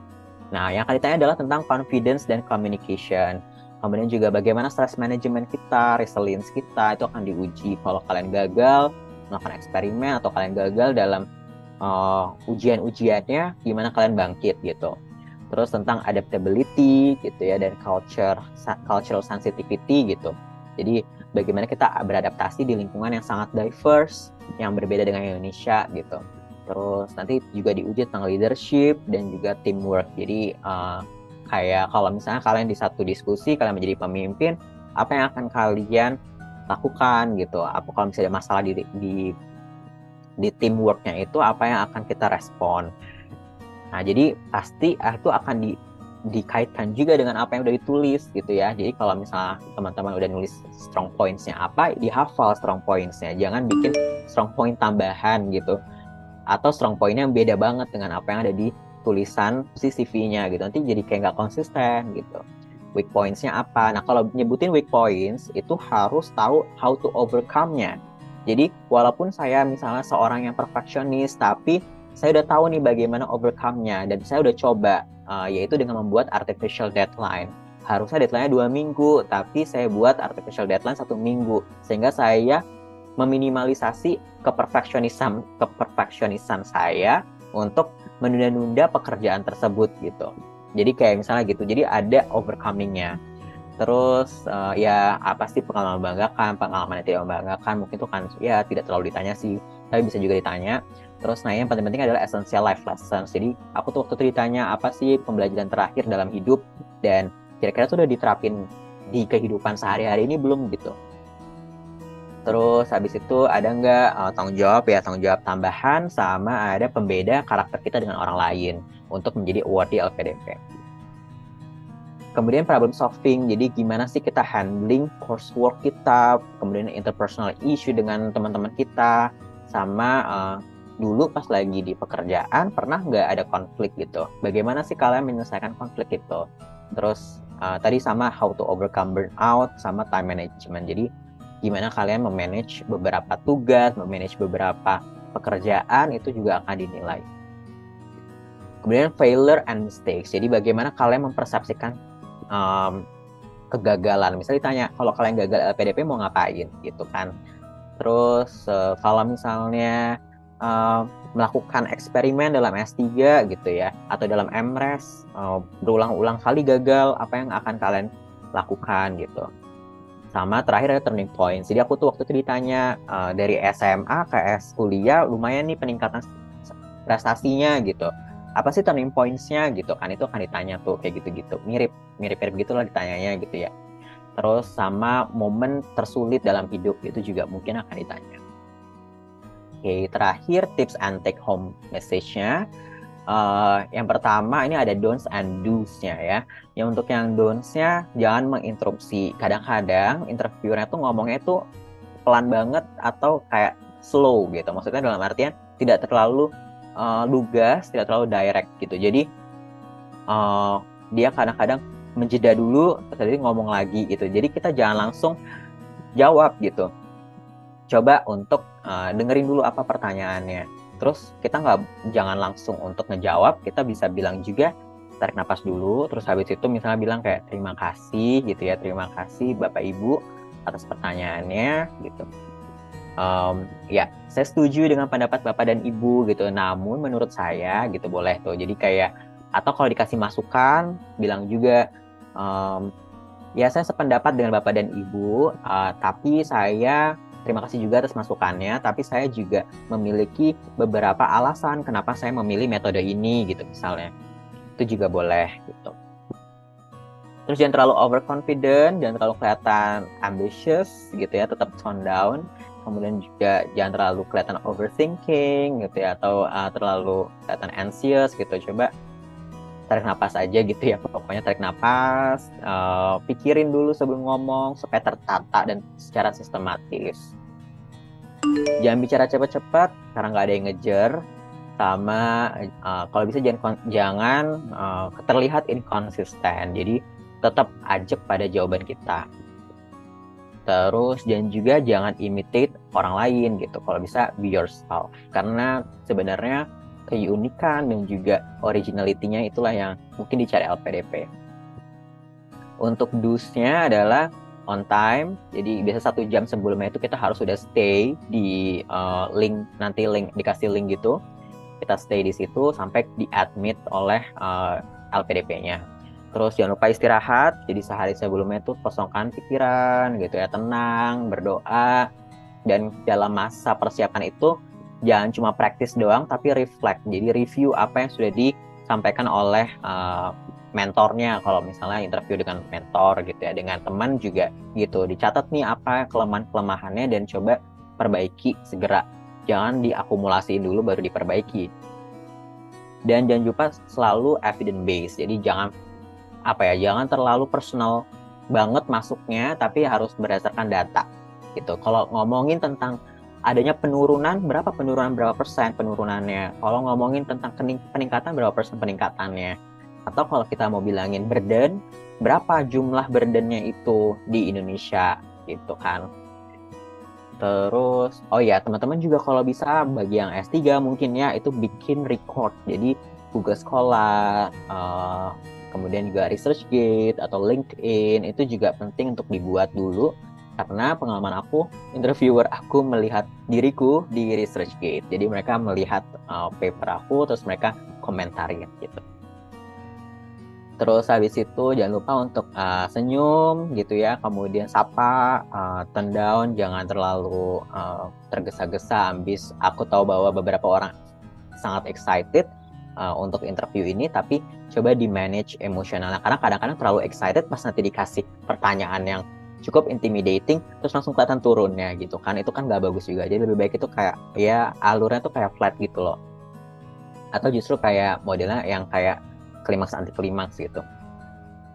Nah, yang akan ditanya adalah tentang confidence dan communication. Kemudian juga bagaimana stress management kita, resilience kita, itu akan diuji. Kalau kalian gagal melakukan eksperimen atau kalian gagal dalam ujian-ujiannya, gimana kalian bangkit gitu. Terus tentang adaptability gitu ya, dan cultural sensitivity gitu. Jadi bagaimana kita beradaptasi di lingkungan yang sangat diverse, yang berbeda dengan Indonesia gitu. Terus nanti juga diuji tentang leadership dan juga teamwork. Jadi kayak kalau misalnya kalian di satu diskusi, kalian menjadi pemimpin, apa yang akan kalian lakukan gitu. Apa kalau misalnya ada masalah di teamworknya itu apa yang akan kita respon. Nah jadi pasti itu akan dikaitkan juga dengan apa yang udah ditulis gitu ya. Jadi kalau misalnya teman-teman udah nulis strong points-nya apa, dihafal strong points-nya, jangan bikin strong point tambahan gitu, atau strong point-nya yang beda banget dengan apa yang ada di tulisan si CV-nya gitu, nanti jadi kayak nggak konsisten gitu. Weak points-nya apa? Nah kalau nyebutin weak points itu harus tahu how to overcome-nya. Jadi walaupun saya misalnya seorang yang perfeksionis, tapi saya udah tahu nih bagaimana overcome-nya, dan saya udah coba, yaitu dengan membuat artificial deadline. Harusnya deadline-nya 2 minggu, tapi saya buat artificial deadline 1 minggu, sehingga saya meminimalisasi keperfeksionisan saya untuk menunda-nunda pekerjaan tersebut gitu. Jadi kayak misalnya gitu, jadi ada overcoming-nya. Terus ya pasti pengalaman membanggakan, pengalaman yang tidak membanggakan mungkin itu kan ya tidak terlalu ditanya sih, tapi bisa juga ditanya. Terus nah yang paling penting adalah essential life lessons. Jadi aku tuh waktu itu ditanya apa sih pembelajaran terakhir dalam hidup, dan kira-kira tuh udah diterapin di kehidupan sehari-hari ini belum gitu. Terus habis itu ada nggak tanggung jawab, ya tanggung jawab tambahan, sama ada pembeda karakter kita dengan orang lain untuk menjadi awardee LPDP. Kemudian problem solving, jadi gimana sih kita handling coursework kita, kemudian interpersonal issue dengan teman-teman kita, sama dulu pas lagi di pekerjaan pernah nggak ada konflik gitu, bagaimana sih kalian menyelesaikan konflik itu. Terus tadi sama how to overcome burnout, sama time management, jadi gimana kalian memanage beberapa tugas, memanage beberapa pekerjaan, itu juga akan dinilai. Kemudian failure and mistakes, jadi bagaimana kalian mempersepsikan kegagalan. Misalnya ditanya kalau kalian gagal LPDP mau ngapain gitu kan. Terus kalau misalnya melakukan eksperimen dalam S3 gitu ya, atau dalam MRes berulang-ulang kali gagal, apa yang akan kalian lakukan gitu. Sama terakhir ada turning point, jadi aku tuh waktu itu ditanya dari SMA ke kuliah lumayan nih peningkatan prestasinya gitu, apa sih turning points-nya gitu kan, itu akan ditanya tuh kayak gitu-gitu, mirip-mirip gitulah ditanyanya gitu ya. Terus sama momen tersulit dalam hidup itu juga mungkin akan ditanya. Oke, terakhir tips and take home message-nya. Yang pertama ini ada don'ts and do's-nya ya. Yang untuk yang don'ts-nya, jangan menginterupsi. Kadang-kadang interviewernya tuh ngomongnya tuh pelan banget atau kayak slow gitu, maksudnya dalam artian tidak terlalu lugas, tidak terlalu direct gitu. Jadi dia kadang-kadang menjeda dulu, terus ngomong lagi gitu. Jadi kita jangan langsung jawab gitu. Coba untuk dengerin dulu apa pertanyaannya. Terus kita jangan langsung untuk ngejawab, kita bisa bilang juga, tarik nafas dulu, terus habis itu misalnya bilang kayak terima kasih gitu ya, terima kasih Bapak Ibu atas pertanyaannya gitu. Ya, saya setuju dengan pendapat Bapak dan Ibu gitu, namun menurut saya gitu, boleh tuh. Jadi kayak, atau kalau dikasih masukan, bilang juga, ya saya sependapat dengan Bapak dan Ibu, tapi saya terima kasih juga atas masukannya, tapi saya juga memiliki beberapa alasan kenapa saya memilih metode ini gitu misalnya. Itu juga boleh gitu. Terus jangan terlalu overconfident, jangan terlalu kelihatan ambitious gitu ya, tetap tone down. Kemudian juga jangan terlalu kelihatan overthinking gitu ya, atau terlalu kelihatan anxious gitu. Coba tarik nafas aja gitu ya, pokoknya tarik nafas, pikirin dulu sebelum ngomong supaya tertata dan secara sistematis. Jangan bicara cepat-cepat karena nggak ada yang ngejar. Sama kalau bisa jangan terlihat inkonsisten, jadi tetap ajak pada jawaban kita. Terus jangan imitate orang lain gitu, kalau bisa be yourself, karena sebenarnya keunikan dan juga originality-nya itulah yang mungkin dicari LPDP. Untuk do's-nya adalah on time, jadi biasa 1 jam sebelumnya itu kita harus sudah stay di link, nanti link dikasih link gitu. Kita stay di situ sampai diadmit oleh LPDP-nya. Terus jangan lupa istirahat, jadi sehari sebelumnya itu kosongkan pikiran gitu ya, tenang, berdoa, dan dalam masa persiapan itu jangan cuma praktis doang, tapi reflect, jadi review apa yang sudah disampaikan oleh mentornya, kalau misalnya interview dengan mentor gitu ya, dengan teman juga gitu, dicatat nih apa kelemahan-kelemahannya dan coba perbaiki segera. Jangan diakumulasiin dulu baru diperbaiki. Dan jangan lupa selalu evidence based. Jadi jangan terlalu personal banget masuknya, tapi harus berdasarkan data gitu. Kalau ngomongin tentang adanya penurunan, berapa persen penurunannya. Kalau ngomongin tentang peningkatan, berapa persen peningkatannya. Atau kalau kita mau bilangin burden, berapa jumlah burdennya itu di Indonesia gitu kan. Terus, oh ya teman-teman juga kalau bisa bagi yang S3 mungkin ya itu bikin record. Jadi Google Scholar, kemudian juga ResearchGate atau LinkedIn itu juga penting untuk dibuat dulu. Karena pengalaman aku, interviewer aku melihat diriku di ResearchGate. Jadi mereka melihat paper aku, terus mereka komentarin gitu. Terus habis itu jangan lupa untuk senyum gitu ya, kemudian sapa, tone down, jangan terlalu tergesa-gesa ambis. Aku tahu bahwa beberapa orang sangat excited untuk interview ini, tapi coba di manage emosionalnya, karena kadang-kadang terlalu excited pas nanti dikasih pertanyaan yang cukup intimidating, terus langsung kelihatan turunnya gitu kan, itu kan nggak bagus juga. Jadi lebih baik itu kayak ya alurnya tuh kayak flat gitu loh, atau justru kayak modelnya yang kayak klimaks anti klimaks gitu.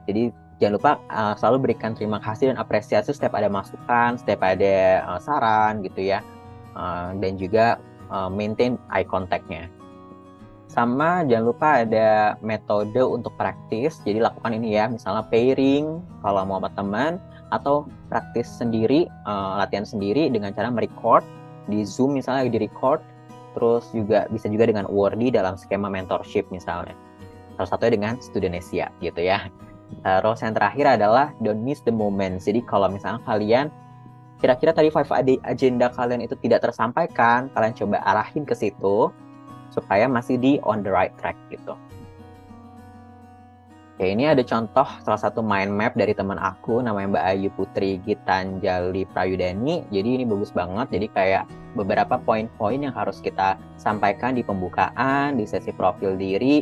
Jadi jangan lupa selalu berikan terima kasih dan apresiasi setiap ada masukan, setiap ada saran gitu ya, dan juga maintain eye contact-nya. Sama jangan lupa ada metode untuk praktis, jadi lakukan ini ya, misalnya pairing kalau mau sama teman, atau praktis sendiri, latihan sendiri dengan cara merecord di Zoom misalnya, di record. Terus juga bisa juga dengan awardee dalam skema mentorship misalnya. Salah satunya dengan Studentnesia gitu ya. Terus yang terakhir adalah don't miss the moment. Jadi kalau misalnya kalian kira-kira tadi 5 agenda kalian itu tidak tersampaikan, kalian coba arahin ke situ supaya masih di on the right track gitu. Oke, ini ada contoh salah satu mind map dari teman aku, namanya Mbak Ayu Putri Gitanjali Prayudani. Jadi ini bagus banget, jadi kayak beberapa poin-poin yang harus kita sampaikan di pembukaan, di sesi profil diri,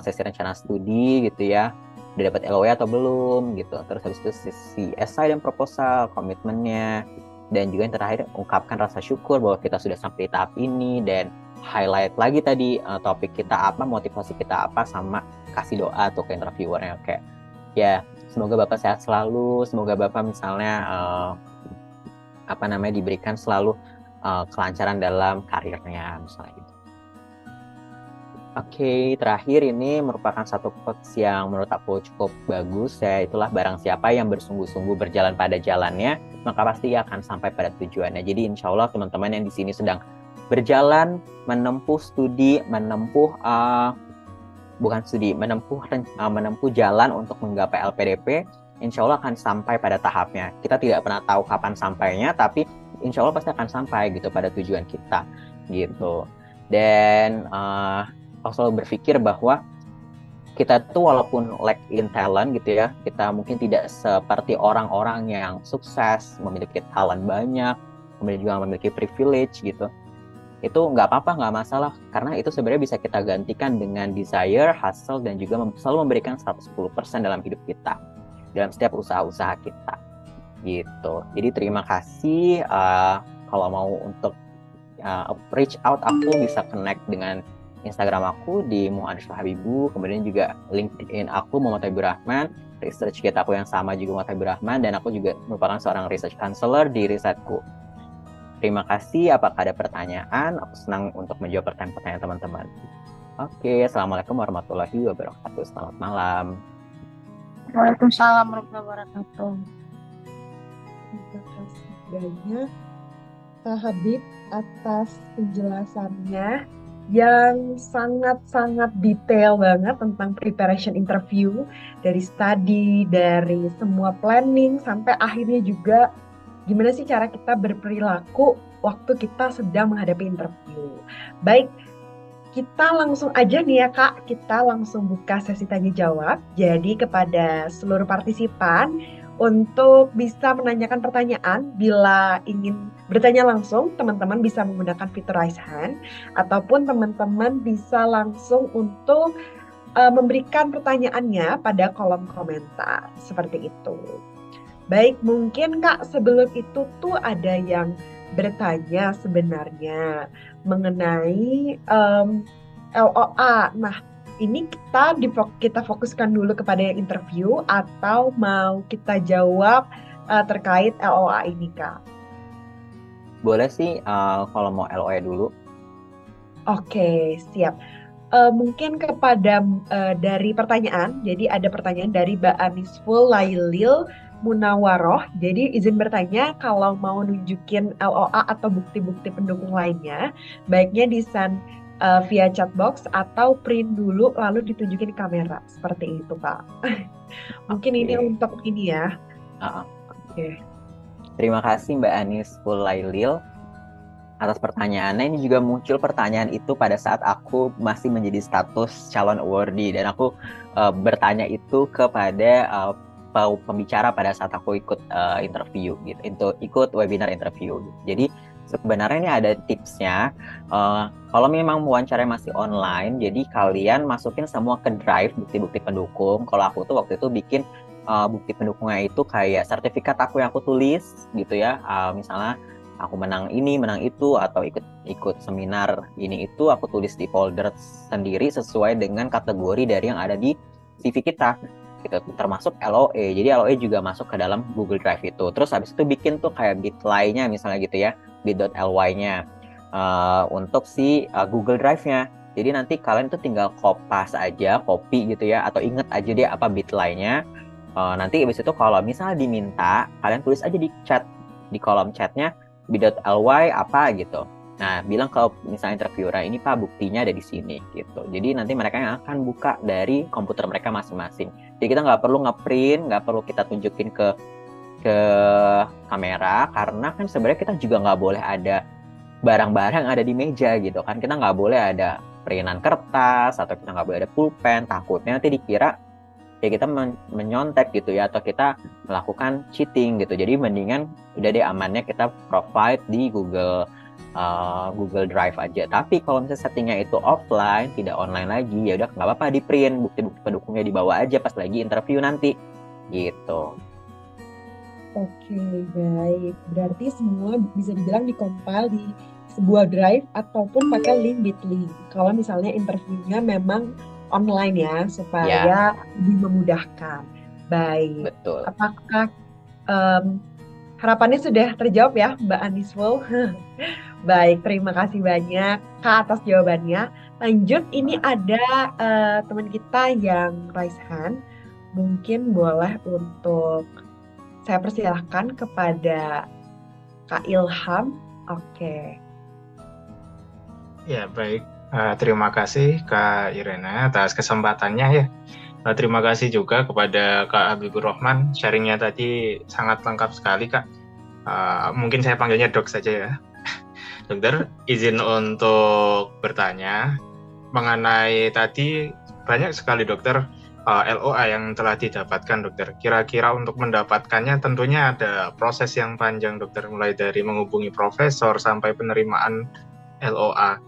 sesi rencana studi gitu ya, udah dapat LOE atau belum gitu. Terus habis itu sesi esai dan proposal, komitmennya, dan juga yang terakhir ungkapkan rasa syukur bahwa kita sudah sampai di tahap ini, dan highlight lagi tadi topik kita apa, motivasi kita apa, sama kasih doa tuh ke interviewernya kayak ya semoga Bapak sehat selalu, semoga Bapak misalnya diberikan selalu kelancaran dalam karirnya misalnya gitu. Oke, terakhir ini merupakan satu quotes yang menurut aku cukup bagus ya, itulah barang siapa yang bersungguh-sungguh berjalan pada jalannya, maka pasti ia akan sampai pada tujuannya. Jadi insya Allah teman-teman yang di sini sedang berjalan menempuh studi, menempuh jalan untuk menggapai LPDP, insya Allah akan sampai pada tahapnya. Kita tidak pernah tahu kapan sampainya, tapi insya Allah pasti akan sampai gitu pada tujuan kita gitu. Dan aku selalu berpikir bahwa kita tuh walaupun lack in talent gitu ya, kita mungkin tidak seperti orang-orang yang sukses, memiliki talent banyak, kemudian juga memiliki privilege gitu. Itu nggak apa-apa, nggak masalah, karena itu sebenarnya bisa kita gantikan dengan desire, hustle, dan juga selalu memberikan 110% dalam hidup kita, dalam setiap usaha-usaha kita gitu. Jadi terima kasih. Kalau mau untuk reach out aku, bisa connect dengan Instagram aku di Muhammad Habibu, kemudian juga LinkedIn aku Muhammad Habiburrahman, research gate aku yang sama juga Muhammad Habiburrahman, dan aku juga merupakan seorang research counselor di risetku. Terima kasih. Apakah ada pertanyaan? Aku senang untuk menjawab pertanyaan teman-teman. Oke, Assalamualaikum warahmatullahi wabarakatuh. Selamat malam. Waalaikumsalam warahmatullahi wabarakatuh. Terima kasih banyak Kak Habib atas penjelasannya yang sangat-sangat detail banget tentang preparation interview, dari study, dari semua planning, sampai akhirnya juga gimana sih cara kita berperilaku waktu kita sedang menghadapi interview. Baik, kita langsung aja nih ya Kak, kita langsung buka sesi tanya jawab. Jadi kepada seluruh partisipan untuk bisa menanyakan pertanyaan, bila ingin bertanya langsung, teman-teman bisa menggunakan fitur raise hand, ataupun teman-teman bisa langsung untuk memberikan pertanyaannya pada kolom komentar, seperti itu. Baik, mungkin Kak sebelum itu tuh ada yang bertanya sebenarnya mengenai LOA. Nah, ini kita fokuskan dulu kepada yang interview, atau mau kita jawab terkait LOA ini Kak? Boleh sih kalau mau LOA dulu. Oke, siap. Mungkin kepada dari pertanyaan, jadi ada pertanyaan dari Mbak Anisful Lailil Munawaroh. Jadi izin bertanya, kalau mau nunjukin LOA atau bukti-bukti pendukung lainnya, baiknya di send via chat box atau print dulu lalu ditunjukin kamera, seperti itu Pak. Mungkin okay. Ini untuk ini ya. Oke. Terima kasih Mbak Anisful Lailil atas pertanyaannya. Ini juga muncul pertanyaan itu pada saat aku masih menjadi status calon awardee, dan aku bertanya itu kepada pembicara pada saat aku ikut interview gitu, ikut webinar interview gitu. Jadi sebenarnya ini ada tipsnya. Kalau memang wawancara masih online, jadi kalian masukin semua ke drive bukti-bukti pendukung. Kalau aku tuh waktu itu bikin bukti pendukungnya itu kayak sertifikat aku yang aku tulis gitu ya, misalnya aku menang ini, menang itu, atau ikut seminar ini itu, aku tulis di folder sendiri sesuai dengan kategori dari yang ada di CV kita. Gitu, termasuk LOE. Jadi LOE juga masuk ke dalam Google Drive itu. Terus habis itu bikin tuh kayak bit.ly-nya misalnya gitu ya, bit.ly-nya untuk si Google Drive-nya. Jadi nanti kalian tuh tinggal kopas aja, copy gitu ya, atau inget aja dia apa bit.ly-nya. Nanti habis itu kalau misalnya diminta, kalian tulis aja di chat, di kolom chatnya bit.ly apa gitu. Nah, bilang ke misalnya interviewer, ini Pak buktinya ada di sini gitu. Jadi nanti mereka yang akan buka dari komputer mereka masing-masing. Jadi kita nggak perlu nge-print, nggak perlu kita tunjukin ke kamera, karena kan sebenarnya kita juga nggak boleh ada barang-barang ada di meja gitu kan. Kita nggak boleh ada printan kertas, atau kita nggak boleh ada pulpen, takutnya nanti dikira ya kita menyontek gitu ya, atau kita melakukan cheating gitu. Jadi mendingan udah deh amannya kita provide di Google Drive aja. Tapi kalau misalnya settingnya itu offline, tidak online lagi, ya udah nggak apa-apa, di print bukti-bukti pendukungnya dibawa aja pas lagi interview nanti gitu. Oke, baik. Berarti semua bisa dibilang dikompil di sebuah drive ataupun pakai link bit.ly kalau misalnya interviewnya memang online ya, supaya lebih memudahkan. Baik. Betul. Apakah harapannya sudah terjawab ya Mbak Anisful? Baik, terima kasih banyak Kak atas jawabannya. Lanjut, ini ada teman kita yang raise hand. Mungkin boleh untuk Saya persilahkan kepada Kak Ilham. Oke. Ya, baik. Terima kasih Kak Irina atas kesempatannya ya. Terima kasih juga kepada Kak Habiburrahman. Sharingnya tadi sangat lengkap sekali, Kak. Mungkin saya panggilnya Dok saja ya. Dokter, izin untuk bertanya mengenai tadi banyak sekali Dokter LOA yang telah didapatkan Dokter. Kira-kira untuk mendapatkannya tentunya ada proses yang panjang Dokter, mulai dari menghubungi profesor sampai penerimaan LOA.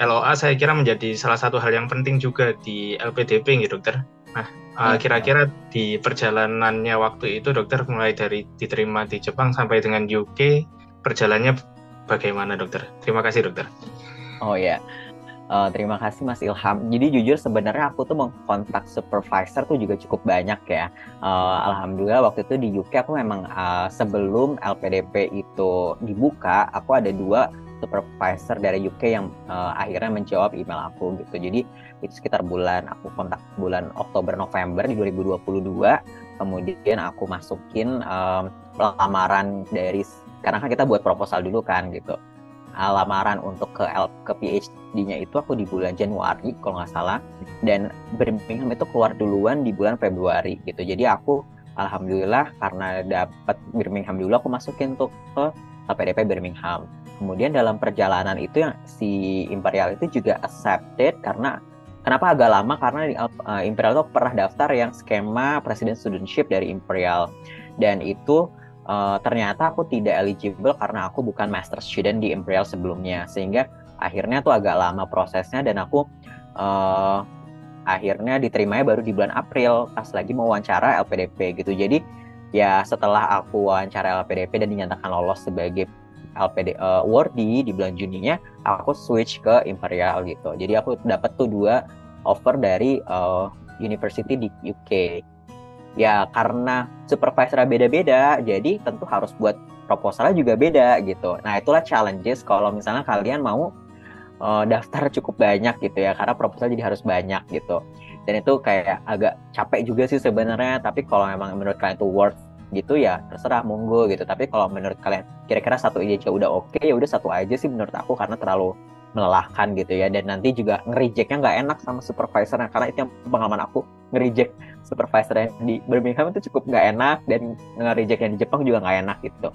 LOA saya kira menjadi salah satu hal yang penting juga di LPDP gitu Dokter. Nah, kira-kira di perjalanannya waktu itu Dokter, mulai dari diterima di Jepang sampai dengan UK, perjalanannya bagaimana Dokter? Terima kasih Dokter. Oh ya, terima kasih Mas Ilham. Jadi jujur sebenarnya aku tuh mengkontak supervisor tuh juga cukup banyak ya. Alhamdulillah waktu itu di UK aku memang sebelum LPDP itu dibuka, aku ada dua supervisor dari UK yang akhirnya menjawab email aku gitu. Jadi itu sekitar bulan Oktober-November di 2022. Kemudian aku masukin lamaran dari, karena kan kita buat proposal dulu kan gitu. Lamaran untuk ke PhD-nya itu aku di bulan Januari kalau nggak salah, dan Birmingham itu keluar duluan di bulan Februari gitu. Jadi aku alhamdulillah karena dapat Birmingham dulu, aku masukin tuh ke LPDP Birmingham. Kemudian dalam perjalanan itu yang si Imperial itu juga accepted, karena kenapa agak lama, karena Imperial itu pernah daftar yang skema President Studentship dari Imperial, dan itu ternyata aku tidak eligible karena aku bukan master student di Imperial sebelumnya, sehingga akhirnya tuh agak lama prosesnya, dan aku akhirnya diterimanya baru di bulan April pas lagi mau wawancara LPDP gitu. Jadi ya setelah aku wawancara LPDP dan dinyatakan lolos sebagai LPD awardee di bulan Juninya, aku switch ke Imperial gitu. Jadi aku dapat tuh dua offer dari university di UK. Ya karena supervisornya beda-beda, jadi tentu harus buat proposalnya juga beda gitu. Nah itulah challenges kalau misalnya kalian mau daftar cukup banyak gitu ya, karena proposal jadi harus banyak gitu. Dan itu kayak agak capek juga sih sebenarnya. Tapi kalau memang menurut kalian itu worth gitu ya terserah, monggo gitu. Tapi kalau menurut kalian kira-kira satu aja udah oke, ya udah satu aja sih menurut aku, karena terlalu melelahkan gitu ya. Dan nanti juga nge-reject-nya nggak enak sama supervisornya, karena itu yang pengalaman aku, nge-reject supervisor yang di Birmingham itu cukup nggak enak, dan nge-reject yang di Jepang juga nggak enak gitu.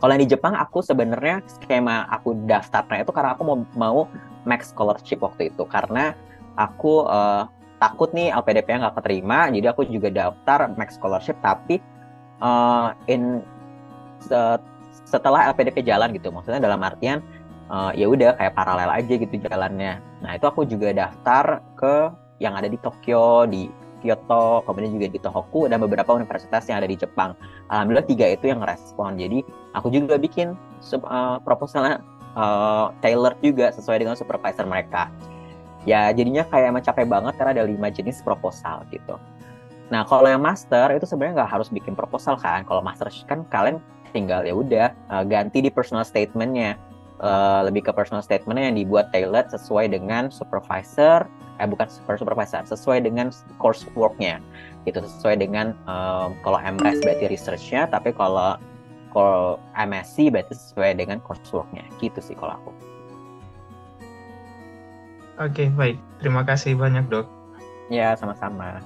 Kalau yang di Jepang aku sebenarnya skema aku daftarnya itu karena aku mau max scholarship waktu itu, karena aku takut nih LPDP-nya nggak keterima, jadi aku juga daftar max scholarship, tapi setelah LPDP jalan gitu, maksudnya dalam artian ya udah kayak paralel aja gitu jalannya. Nah itu aku juga daftar ke yang ada di Tokyo, di Kyoto, kemudian juga di Tohoku, dan beberapa universitas yang ada di Jepang. Alhamdulillah tiga itu yang ngerespon, jadi aku juga bikin proposalnya tailored juga sesuai dengan supervisor mereka. Ya jadinya kayak emang capek banget karena ada 5 jenis proposal gitu. Nah kalau yang master itu sebenarnya nggak harus bikin proposal kan. Kalau master kan kalian tinggal ya udah ganti di personal statementnya, lebih ke personal statementnya yang dibuat tailored sesuai dengan supervisor, sesuai dengan courseworknya gitu, sesuai dengan kalau MRes berarti researchnya, tapi kalau MSc berarti sesuai dengan courseworknya gitu sih kalau aku. Oke, baik. Terima kasih banyak, Dok. Ya, sama-sama.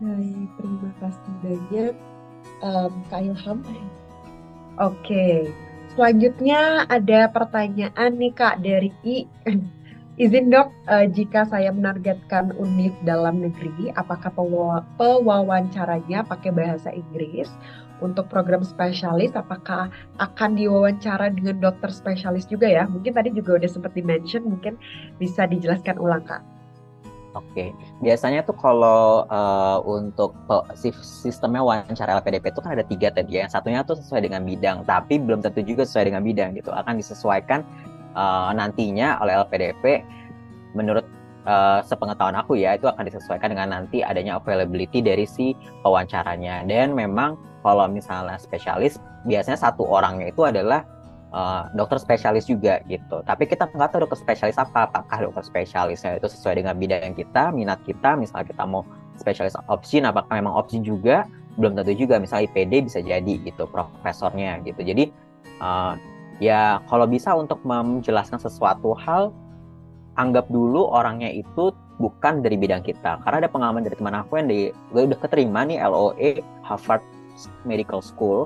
Baik, terima kasih banyak, Kak Ilham. Oke, selanjutnya ada pertanyaan nih, Kak, dari I. Izin, Dok, jika saya menargetkan univ dalam negeri, apakah pewawancaranya pakai bahasa Inggris? Untuk program spesialis, apakah akan diwawancara dengan dokter spesialis juga ya? Mungkin tadi juga udah sempat di-mention, mungkin bisa dijelaskan ulang, Kak. Oke, biasanya tuh kalau untuk sistemnya wawancara LPDP itu kan ada 3 tadi ya. Yang satunya tuh sesuai dengan bidang, tapi belum tentu juga sesuai dengan bidang gitu. Akan disesuaikan nantinya oleh LPDP, menurut sepengetahuan aku ya, itu akan disesuaikan dengan nanti adanya availability dari si wawancaranya. Dan memang kalau misalnya spesialis, biasanya satu orangnya itu adalah dokter spesialis juga gitu. Tapi kita nggak tahu dokter spesialis apa, apakah dokter spesialisnya itu sesuai dengan bidang yang kita, minat kita, misalnya kita mau spesialis opsin, apakah memang opsin juga, belum tentu juga, misalnya IPD bisa jadi gitu profesornya gitu. Jadi ya kalau bisa untuk menjelaskan sesuatu hal, anggap dulu orangnya itu bukan dari bidang kita. Karena ada pengalaman dari teman aku yang udah keterima nih LOE Harvard Medical School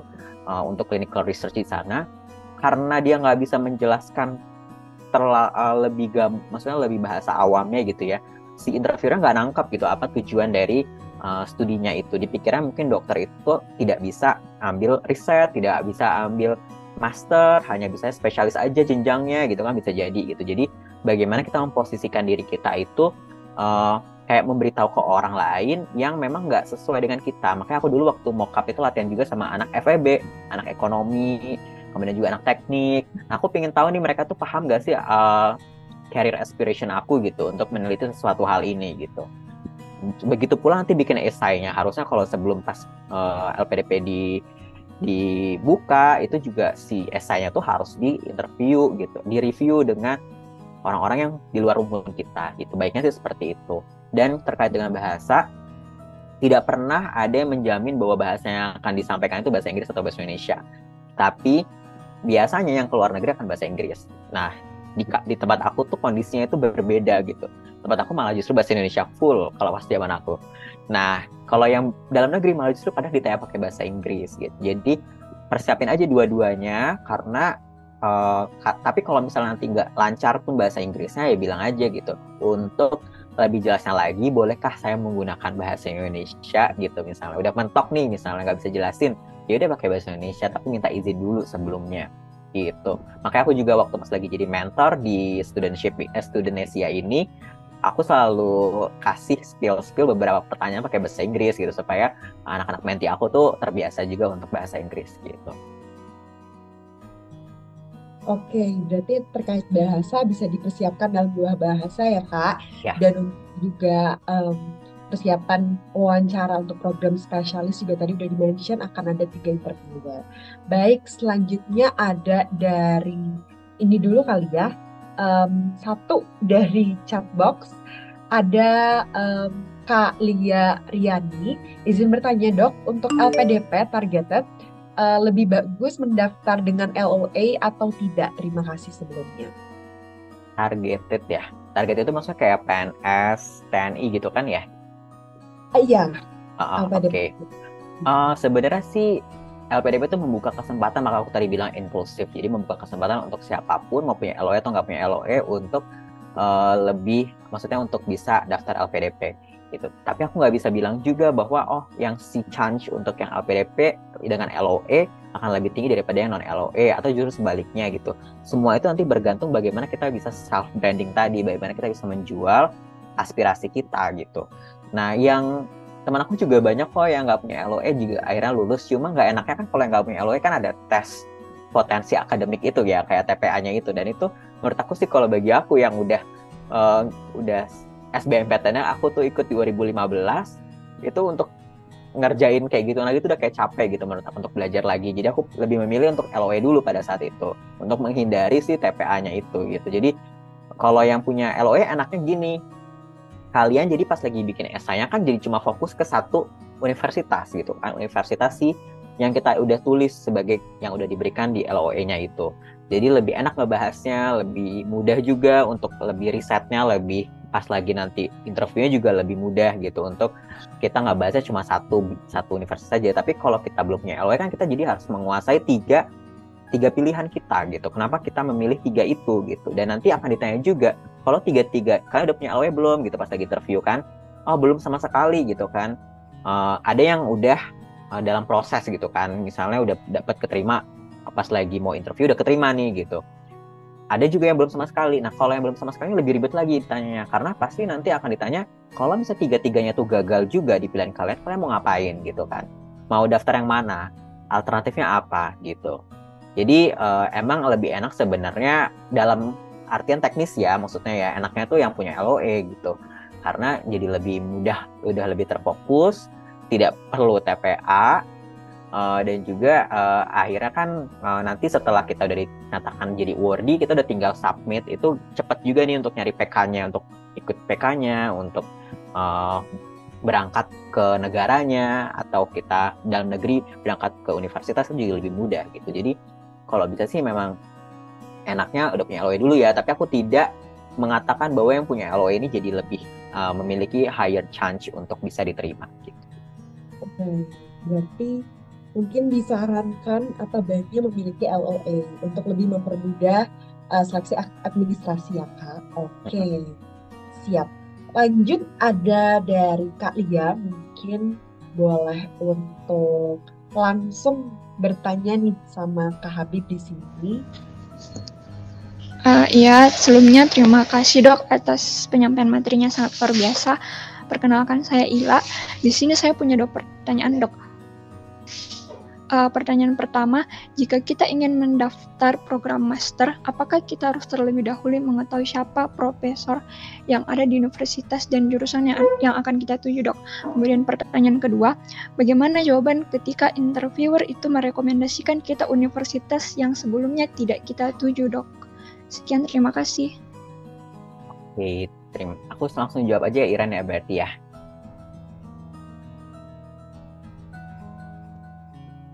untuk clinical research di sana, karena dia nggak bisa menjelaskan lebih bahasa awamnya gitu ya, si interviewer nggak nangkap gitu apa tujuan dari studinya itu. Dipikirnya mungkin dokter itu tidak bisa ambil riset, tidak bisa ambil master, hanya bisa spesialis aja jenjangnya gitu kan, bisa jadi gitu. Jadi bagaimana kita memposisikan diri kita itu kayak memberitahu ke orang lain yang memang nggak sesuai dengan kita. Makanya aku dulu waktu mock-up itu latihan juga sama anak FEB, anak ekonomi, kemudian juga anak teknik. Nah, aku pengen tahu nih mereka tuh paham nggak sih career aspiration aku gitu untuk meneliti sesuatu hal ini gitu. Begitu pula nanti bikin esainya. Harusnya kalau sebelum pas LPDP dibuka itu juga si esainya tuh harus di interview gitu, di review dengan orang-orang yang di luar rumpun kita gitu. Baiknya sih seperti itu. Dan terkait dengan bahasa, tidak pernah ada yang menjamin bahwa bahasa yang akan disampaikan itu bahasa Inggris atau bahasa Indonesia. Tapi biasanya yang ke luar negeri akan bahasa Inggris. Nah, di tempat aku tuh kondisinya itu berbeda gitu. Tempat aku malah justru bahasa Indonesia full kalau pas zaman aku. Nah, kalau yang dalam negeri malah justru kadang ditanya pakai bahasa Inggris gitu. Jadi persiapin aja dua-duanya, karena tapi kalau misalnya nanti nggak lancar pun bahasa Inggrisnya, ya bilang aja gitu. Untuk lebih jelasnya lagi, bolehkah saya menggunakan bahasa Indonesia gitu misalnya. Udah mentok nih misalnya nggak bisa jelasin, ya udah pakai bahasa Indonesia tapi minta izin dulu sebelumnya gitu. Makanya aku juga waktu pas lagi jadi mentor di Studentnesia ini, aku selalu kasih skill beberapa pertanyaan pakai bahasa Inggris gitu supaya anak-anak menti aku tuh terbiasa juga untuk bahasa Inggris gitu. Oke, berarti terkait bahasa bisa dipersiapkan dalam dua bahasa ya Kak, ya. Dan juga persiapan wawancara untuk program spesialis juga tadi udah di-mention akan ada 3 interviewer. Baik, selanjutnya ada dari ini dulu kali ya, satu dari chat box ada Kak Lia Riani, izin bertanya dok, untuk LPDP targeted lebih bagus mendaftar dengan LOA atau tidak? Terima kasih sebelumnya. Targeted ya? Targeted itu maksudnya kayak PNS, TNI gitu kan ya? Iya. Oke. Sebenarnya sih LPDP itu membuka kesempatan, maka aku tadi bilang inklusif. Jadi membuka kesempatan untuk siapapun mau punya LOA atau nggak punya LOA untuk lebih, maksudnya untuk bisa daftar LPDP. Gitu. Tapi aku nggak bisa bilang juga bahwa yang si chance untuk yang LPDP dengan LOE akan lebih tinggi daripada yang non-LOE atau justru sebaliknya gitu. Semua itu nanti bergantung bagaimana kita bisa self-branding tadi, bagaimana kita bisa menjual aspirasi kita gitu. Nah, yang teman aku juga banyak kok yang nggak punya LOE juga akhirnya lulus, cuma nggak enaknya kan kalau yang nggak punya LOE kan ada tes potensi akademik itu ya, kayak TPA-nya itu. Dan itu menurut aku sih kalau bagi aku yang udah SBMPTN-nya aku tuh ikut di 2015 itu untuk ngerjain kayak gitu lagi itu udah kayak capek gitu menurut aku untuk belajar lagi. Jadi aku lebih memilih untuk LOE dulu pada saat itu untuk menghindari si TPA-nya itu gitu. Jadi kalau yang punya LOE enaknya gini, kalian jadi pas lagi bikin esainya kan jadi cuma fokus ke satu universitas gitu kan, universitas sih yang kita udah tulis sebagai yang udah diberikan di LOE-nya itu. Jadi lebih enak ngebahasnya, lebih mudah juga untuk lebih risetnya, lebih pas lagi nanti interviewnya juga lebih mudah gitu untuk kita nggak bahasnya cuma satu universitas saja. Tapi kalau kita belum punya LOE kan kita jadi harus menguasai tiga pilihan kita gitu. Kenapa kita memilih 3 itu gitu? Dan nanti akan ditanya juga kalau 3 kalian udah punya LOE belum gitu pas lagi interview kan? Oh belum sama sekali gitu kan? Ada yang udah dalam proses gitu kan? Misalnya udah dapat keterima pas lagi mau interview udah keterima nih gitu. Ada juga yang belum sama sekali. Nah, kalau yang belum sama sekali lebih ribet lagi ditanya. Karena pasti nanti akan ditanya, kalau misalnya 3-3-nya tuh gagal juga di pilihan kalian, kalian mau ngapain gitu kan? Mau daftar yang mana? Alternatifnya apa gitu. Jadi, emang lebih enak sebenarnya dalam artian teknis ya, maksudnya ya, enaknya tuh yang punya LOE gitu. Karena jadi lebih mudah, udah lebih terfokus, tidak perlu TPA, dan juga akhirnya kan nanti setelah kita udah dinyatakan jadi awardee, kita udah tinggal submit. Itu cepat juga nih untuk nyari PK-nya, untuk ikut PK-nya, untuk berangkat ke negaranya atau kita dalam negeri berangkat ke universitas itu juga lebih mudah gitu. Jadi kalau bisa sih memang enaknya udah punya LOE dulu ya, tapi aku tidak mengatakan bahwa yang punya LOE ini jadi lebih memiliki higher chance untuk bisa diterima gitu. Oke, berarti mungkin disarankan atau baiknya memiliki LOE untuk lebih mempermudah seleksi administrasi ya Kak. Oke, siap. Lanjut ada dari Kak Lia, mungkin boleh untuk langsung bertanya nih sama Kak Habib di sini. Iya, sebelumnya terima kasih dok atas penyampaian materinya, sangat luar biasa. Perkenalkan saya Ila. Di sini saya punya dua pertanyaan dok. Pertanyaan pertama, jika kita ingin mendaftar program master, apakah kita harus terlebih dahulu mengetahui siapa profesor yang ada di universitas dan jurusan yang akan kita tuju dok? Kemudian pertanyaan kedua, bagaimana jawaban ketika interviewer itu merekomendasikan kita universitas yang sebelumnya tidak kita tuju dok? Sekian, terima kasih. Oke, aku langsung jawab aja Iran ya berarti ya.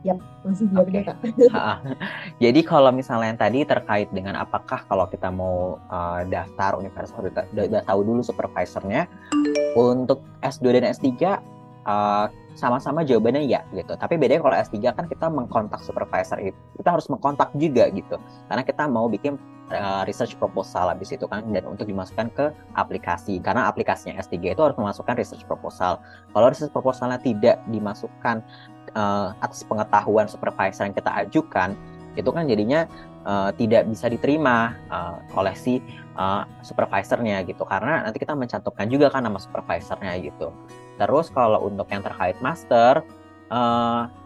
Yap, langsung jawabnya Kak. Jadi kalau misalnya yang tadi terkait dengan apakah kalau kita mau daftar universitas udah tahu dulu supervisornya, untuk S2 dan S3 sama-sama jawabannya ya gitu. Tapi bedanya kalau S3 kan kita mengkontak supervisor itu, kita harus mengkontak juga gitu. Karena kita mau bikin research proposal habis itu kan, dan untuk dimasukkan ke aplikasi. Karena aplikasinya S3 itu harus memasukkan research proposal. Kalau research proposalnya tidak dimasukkan atas pengetahuan supervisor yang kita ajukan, itu kan jadinya tidak bisa diterima oleh si supervisornya gitu, karena nanti kita mencantumkan juga kan nama supervisornya gitu. Terus kalau untuk yang terkait master,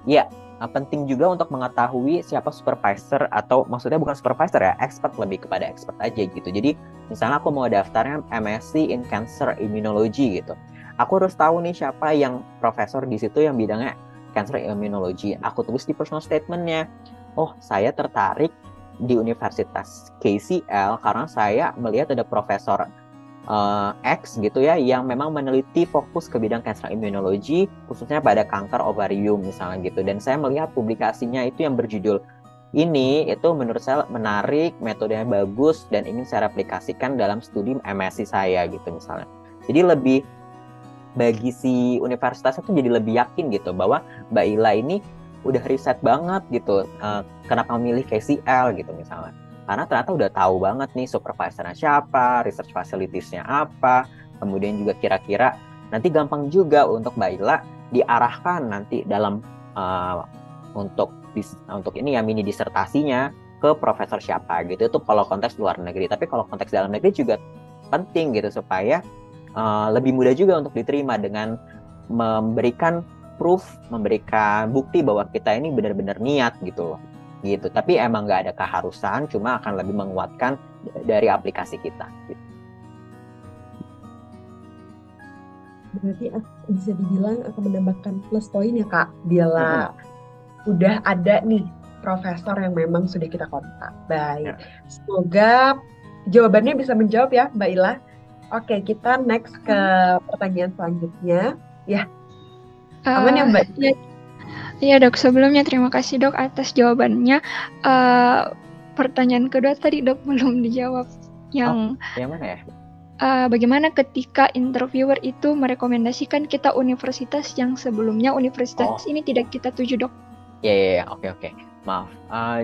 ya penting juga untuk mengetahui siapa supervisor, atau maksudnya bukan supervisor ya, expert, lebih kepada expert aja gitu. Jadi misalnya aku mau daftarnya MSc in Cancer Immunology gitu, aku harus tahu nih siapa yang profesor di situ yang bidangnya Cancer Immunology. Aku tulis di personal statementnya, oh saya tertarik di Universitas KCL karena saya melihat ada Profesor X gitu ya, yang memang meneliti fokus ke bidang Cancer Immunology, khususnya pada kanker ovarium misalnya gitu. Dan saya melihat publikasinya itu yang berjudul ini, itu menurut saya menarik, metodenya bagus, dan ingin saya replikasikan dalam studi MSc saya gitu misalnya. Jadi lebih bagi si universitas itu jadi lebih yakin gitu bahwa Mbak Ila ini udah riset banget gitu, kenapa memilih KCL gitu misalnya, karena ternyata udah tahu banget nih supervisornya siapa, research facilitiesnya apa, kemudian juga kira-kira nanti gampang juga untuk Mbak Ila diarahkan nanti dalam untuk ini ya, mini disertasinya ke profesor siapa gitu. Itu kalau konteks luar negeri, tapi kalau konteks dalam negeri juga penting gitu supaya lebih mudah juga untuk diterima dengan memberikan proof, memberikan bukti bahwa kita ini benar-benar niat gitu loh. Gitu. Tapi emang nggak ada keharusan, cuma akan lebih menguatkan dari aplikasi kita. Gitu. Berarti bisa dibilang akan menambahkan plus poin ya Kak, bila udah ada nih profesor yang memang sudah kita kontak. Baik, semoga jawabannya bisa menjawab ya Mbak Ila. Oke, kita next ke pertanyaan selanjutnya. Ya, aman ya Mbak? Iya dok, sebelumnya terima kasih dok atas jawabannya. Pertanyaan kedua tadi dok belum dijawab. Yang mana ya? Bagaimana ketika interviewer itu merekomendasikan kita universitas yang sebelumnya universitas ini tidak kita tuju dok? Iya, oke. Maaf.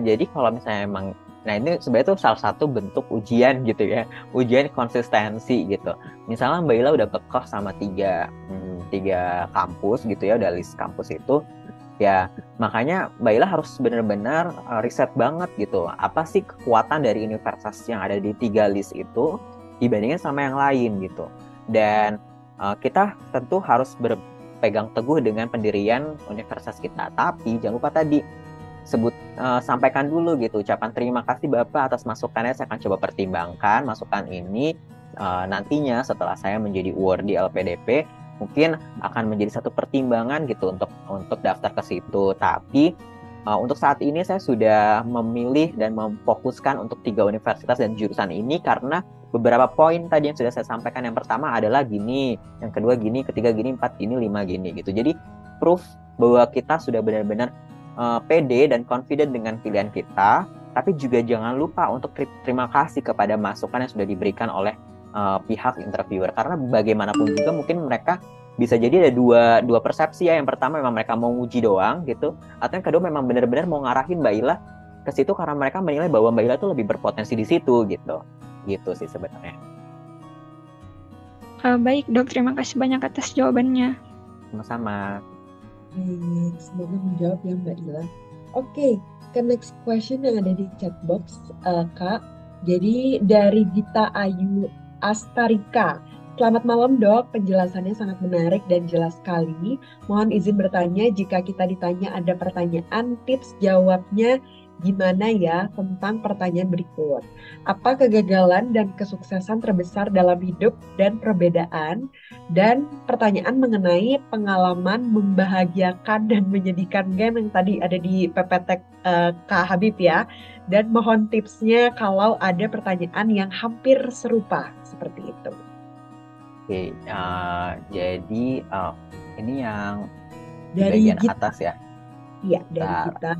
Jadi kalau misalnya emang, nah ini sebenarnya tuh salah satu bentuk ujian gitu ya, ujian konsistensi gitu. Misalnya Mbak Ila udah bekoh sama tiga kampus gitu ya, udah list kampus itu, ya makanya Mbak Ila harus benar-benar riset banget gitu. Apa sih kekuatan dari universitas yang ada di tiga list itu dibandingkan sama yang lain gitu. Dan kita tentu harus berpegang teguh dengan pendirian universitas kita. Tapi jangan lupa tadi, sampaikan dulu gitu ucapan terima kasih Bapak atas masukannya, saya akan coba pertimbangkan masukan ini, nantinya setelah saya menjadi award di LPDP mungkin akan menjadi satu pertimbangan gitu untuk daftar ke situ. Tapi untuk saat ini saya sudah memilih dan memfokuskan untuk tiga universitas dan jurusan ini karena beberapa poin tadi yang sudah saya sampaikan. Yang pertama adalah gini, yang kedua gini, ketiga gini, empat gini, lima gini gitu. Jadi proof bahwa kita sudah benar-benar pede dan confident dengan pilihan kita, tapi juga jangan lupa untuk terima kasih kepada masukan yang sudah diberikan oleh pihak interviewer, karena bagaimanapun juga mungkin mereka bisa jadi ada dua persepsi ya. Yang pertama memang mereka mau uji doang gitu, atau yang kedua memang benar-benar mau ngarahin Mbak Ila ke situ karena mereka menilai bahwa Mbak Ila tuh lebih berpotensi di situ gitu. Gitu sih sebenarnya. Baik dok, terima kasih banyak atas jawabannya. Sama-sama. Baik, semoga menjawab ya Mbak Ila. Oke, ke next question yang ada di chat box Kak. Jadi dari Gita Ayu Astarika. Selamat malam dok, penjelasannya sangat menarik dan jelas sekali. Mohon izin bertanya, jika kita ditanya ada pertanyaan, tips jawabnya gimana ya tentang pertanyaan berikut. Apa kegagalan dan kesuksesan terbesar dalam hidup dan perbedaan? Dan pertanyaan mengenai pengalaman membahagiakan dan menyedihkan kan yang tadi ada di PPT Kak Habib ya. Dan mohon tipsnya kalau ada pertanyaan yang hampir serupa seperti itu. Oke, jadi ini yang dari bagian kita, atas ya? Iya, dari kita.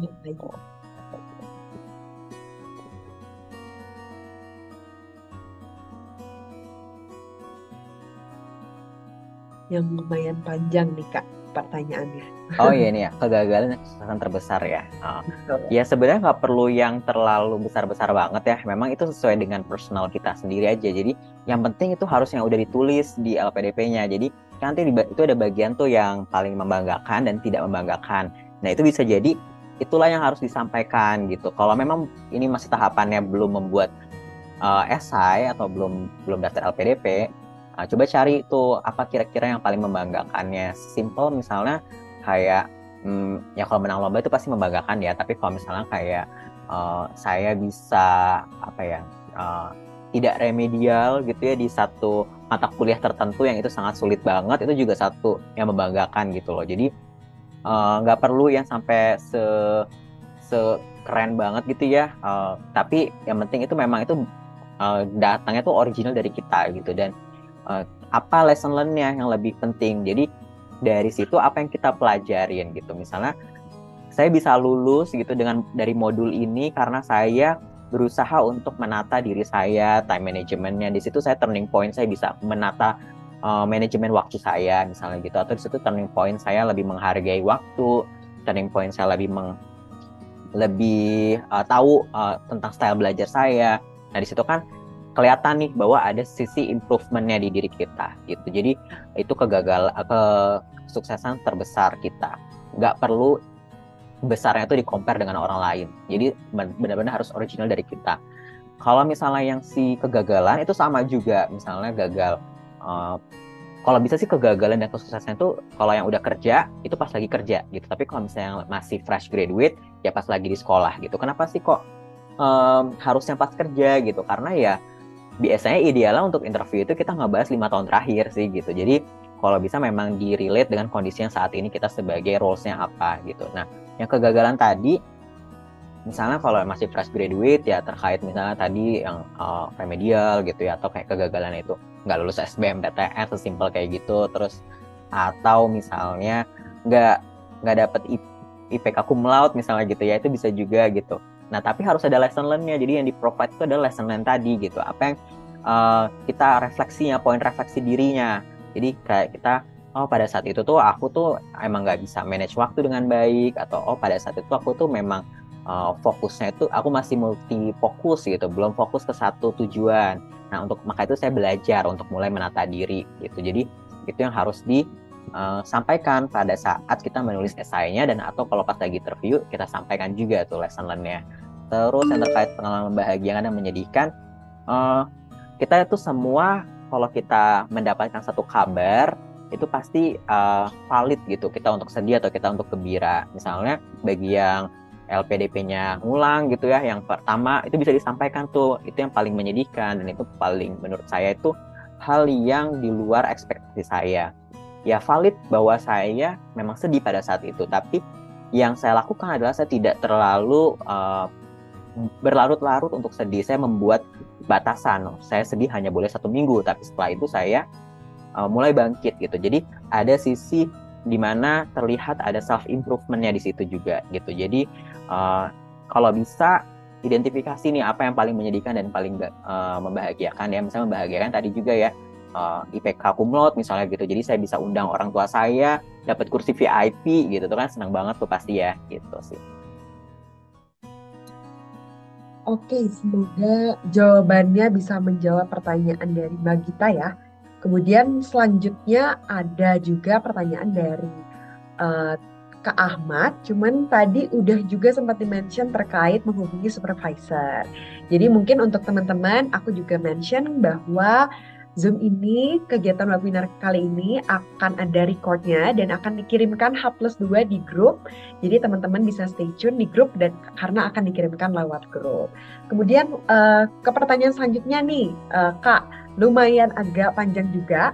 Yang lumayan panjang nih Kak pertanyaannya. Oh iya nih ya, kegagalan dan kesuksesan terbesar ya. Ya sebenarnya nggak perlu yang terlalu besar-besar banget ya. Memang itu sesuai dengan personal kita sendiri aja. Jadi yang penting itu harus yang udah ditulis di LPDP-nya. Jadi nanti itu ada bagian tuh yang paling membanggakan dan tidak membanggakan. Nah itu bisa jadi itulah yang harus disampaikan gitu. Kalau memang ini masih tahapannya belum membuat esai atau belum daftar LPDP, coba cari tuh apa kira-kira yang paling membanggakannya. Simple misalnya kayak ya kalau menang lomba itu pasti membanggakan ya. Tapi kalau misalnya kayak saya bisa apa ya, tidak remedial gitu ya di satu mata kuliah tertentu yang itu sangat sulit banget, itu juga satu yang membanggakan gitu loh. Jadi nggak perlu yang sampai keren banget gitu ya, tapi yang penting itu memang itu datangnya tuh original dari kita gitu. Dan apa lesson learn-nya yang lebih penting. Jadi dari situ apa yang kita pelajarin gitu. Misalnya saya bisa lulus gitu dengan dari modul ini karena saya berusaha untuk menata diri saya, time management-nya. Di situ saya turning point, saya bisa menata manajemen waktu saya misalnya gitu. Atau di situ turning point saya lebih menghargai waktu, turning point saya lebih tahu tentang style belajar saya. Nah, di situ kan kelihatan nih bahwa ada sisi improvement-nya di diri kita gitu. Jadi itu kesuksesan terbesar kita. Nggak perlu besarnya itu di-compare dengan orang lain. Jadi benar-benar harus original dari kita. Kalau misalnya yang si kegagalan itu sama juga, misalnya gagal. Kalau bisa sih kegagalan dan kesuksesan itu kalau yang udah kerja itu pas lagi kerja gitu. Tapi kalau misalnya yang masih fresh graduate ya pas lagi di sekolah gitu. Kenapa sih kok harusnya pas kerja gitu? Karena ya biasanya idealnya untuk interview itu kita ngebahas 5 tahun terakhir sih gitu. Jadi kalau bisa memang di-relate dengan kondisi yang saat ini kita sebagai roles-nya apa gitu. Nah, yang kegagalan tadi, misalnya kalau masih fresh graduate ya terkait misalnya tadi yang remedial gitu ya, atau kayak kegagalan itu nggak lulus SBMPTN sesimpel kayak gitu, terus atau misalnya nggak dapet IPK cum laude misalnya gitu ya, itu bisa juga gitu. Nah tapi harus ada lesson learn-nya, jadi yang di-provide itu adalah lesson learn tadi gitu, apa yang kita refleksinya, poin refleksi dirinya. Jadi kayak kita, oh pada saat itu tuh aku tuh emang nggak bisa manage waktu dengan baik, atau oh pada saat itu aku tuh memang fokusnya itu aku masih multi fokus gitu, belum fokus ke satu tujuan. Nah untuk maka itu saya belajar untuk mulai menata diri gitu. Jadi itu yang harus disampaikan pada saat kita menulis esainya, dan atau kalau pas lagi interview kita sampaikan juga tuh lesson learn-nya. Terus yang terkait pengalaman membahagiakan dan menyedihkan, kita itu semua kalau kita mendapatkan satu kabar itu pasti valid gitu, kita untuk sedih atau kita untuk gembira. Misalnya bagi yang LPDP-nya ngulang gitu ya, yang pertama itu bisa disampaikan tuh, itu yang paling menyedihkan dan itu paling menurut saya itu hal yang di luar ekspektasi saya. Ya valid bahwa saya memang sedih pada saat itu, tapi yang saya lakukan adalah saya tidak terlalu berlarut-larut untuk sedih. Saya membuat batasan. Saya sedih hanya boleh 1 minggu, tapi setelah itu saya mulai bangkit gitu. Jadi ada sisi di mana terlihat ada self improvement-nya di situ juga gitu. Jadi kalau bisa identifikasi nih apa yang paling menyedihkan dan paling membahagiakan ya. Misalnya membahagiakan tadi juga ya, IPK cum laude misalnya gitu. Jadi saya bisa undang orang tua saya, dapat kursi VIP gitu tuh kan senang banget tuh pasti ya gitu sih. Oke, semoga jawabannya bisa menjawab pertanyaan dari Mbak Gita ya. Kemudian selanjutnya ada juga pertanyaan dari Kak Ahmad, cuman tadi udah juga sempat di-mention terkait menghubungi supervisor. Jadi mungkin untuk teman-teman, aku juga mention bahwa Zoom ini, kegiatan webinar kali ini akan ada recordnya dan akan dikirimkan H+2 di grup. Jadi teman-teman bisa stay tune di grup dan karena akan dikirimkan lewat grup. Kemudian ke pertanyaan selanjutnya nih, Kak, lumayan agak panjang juga.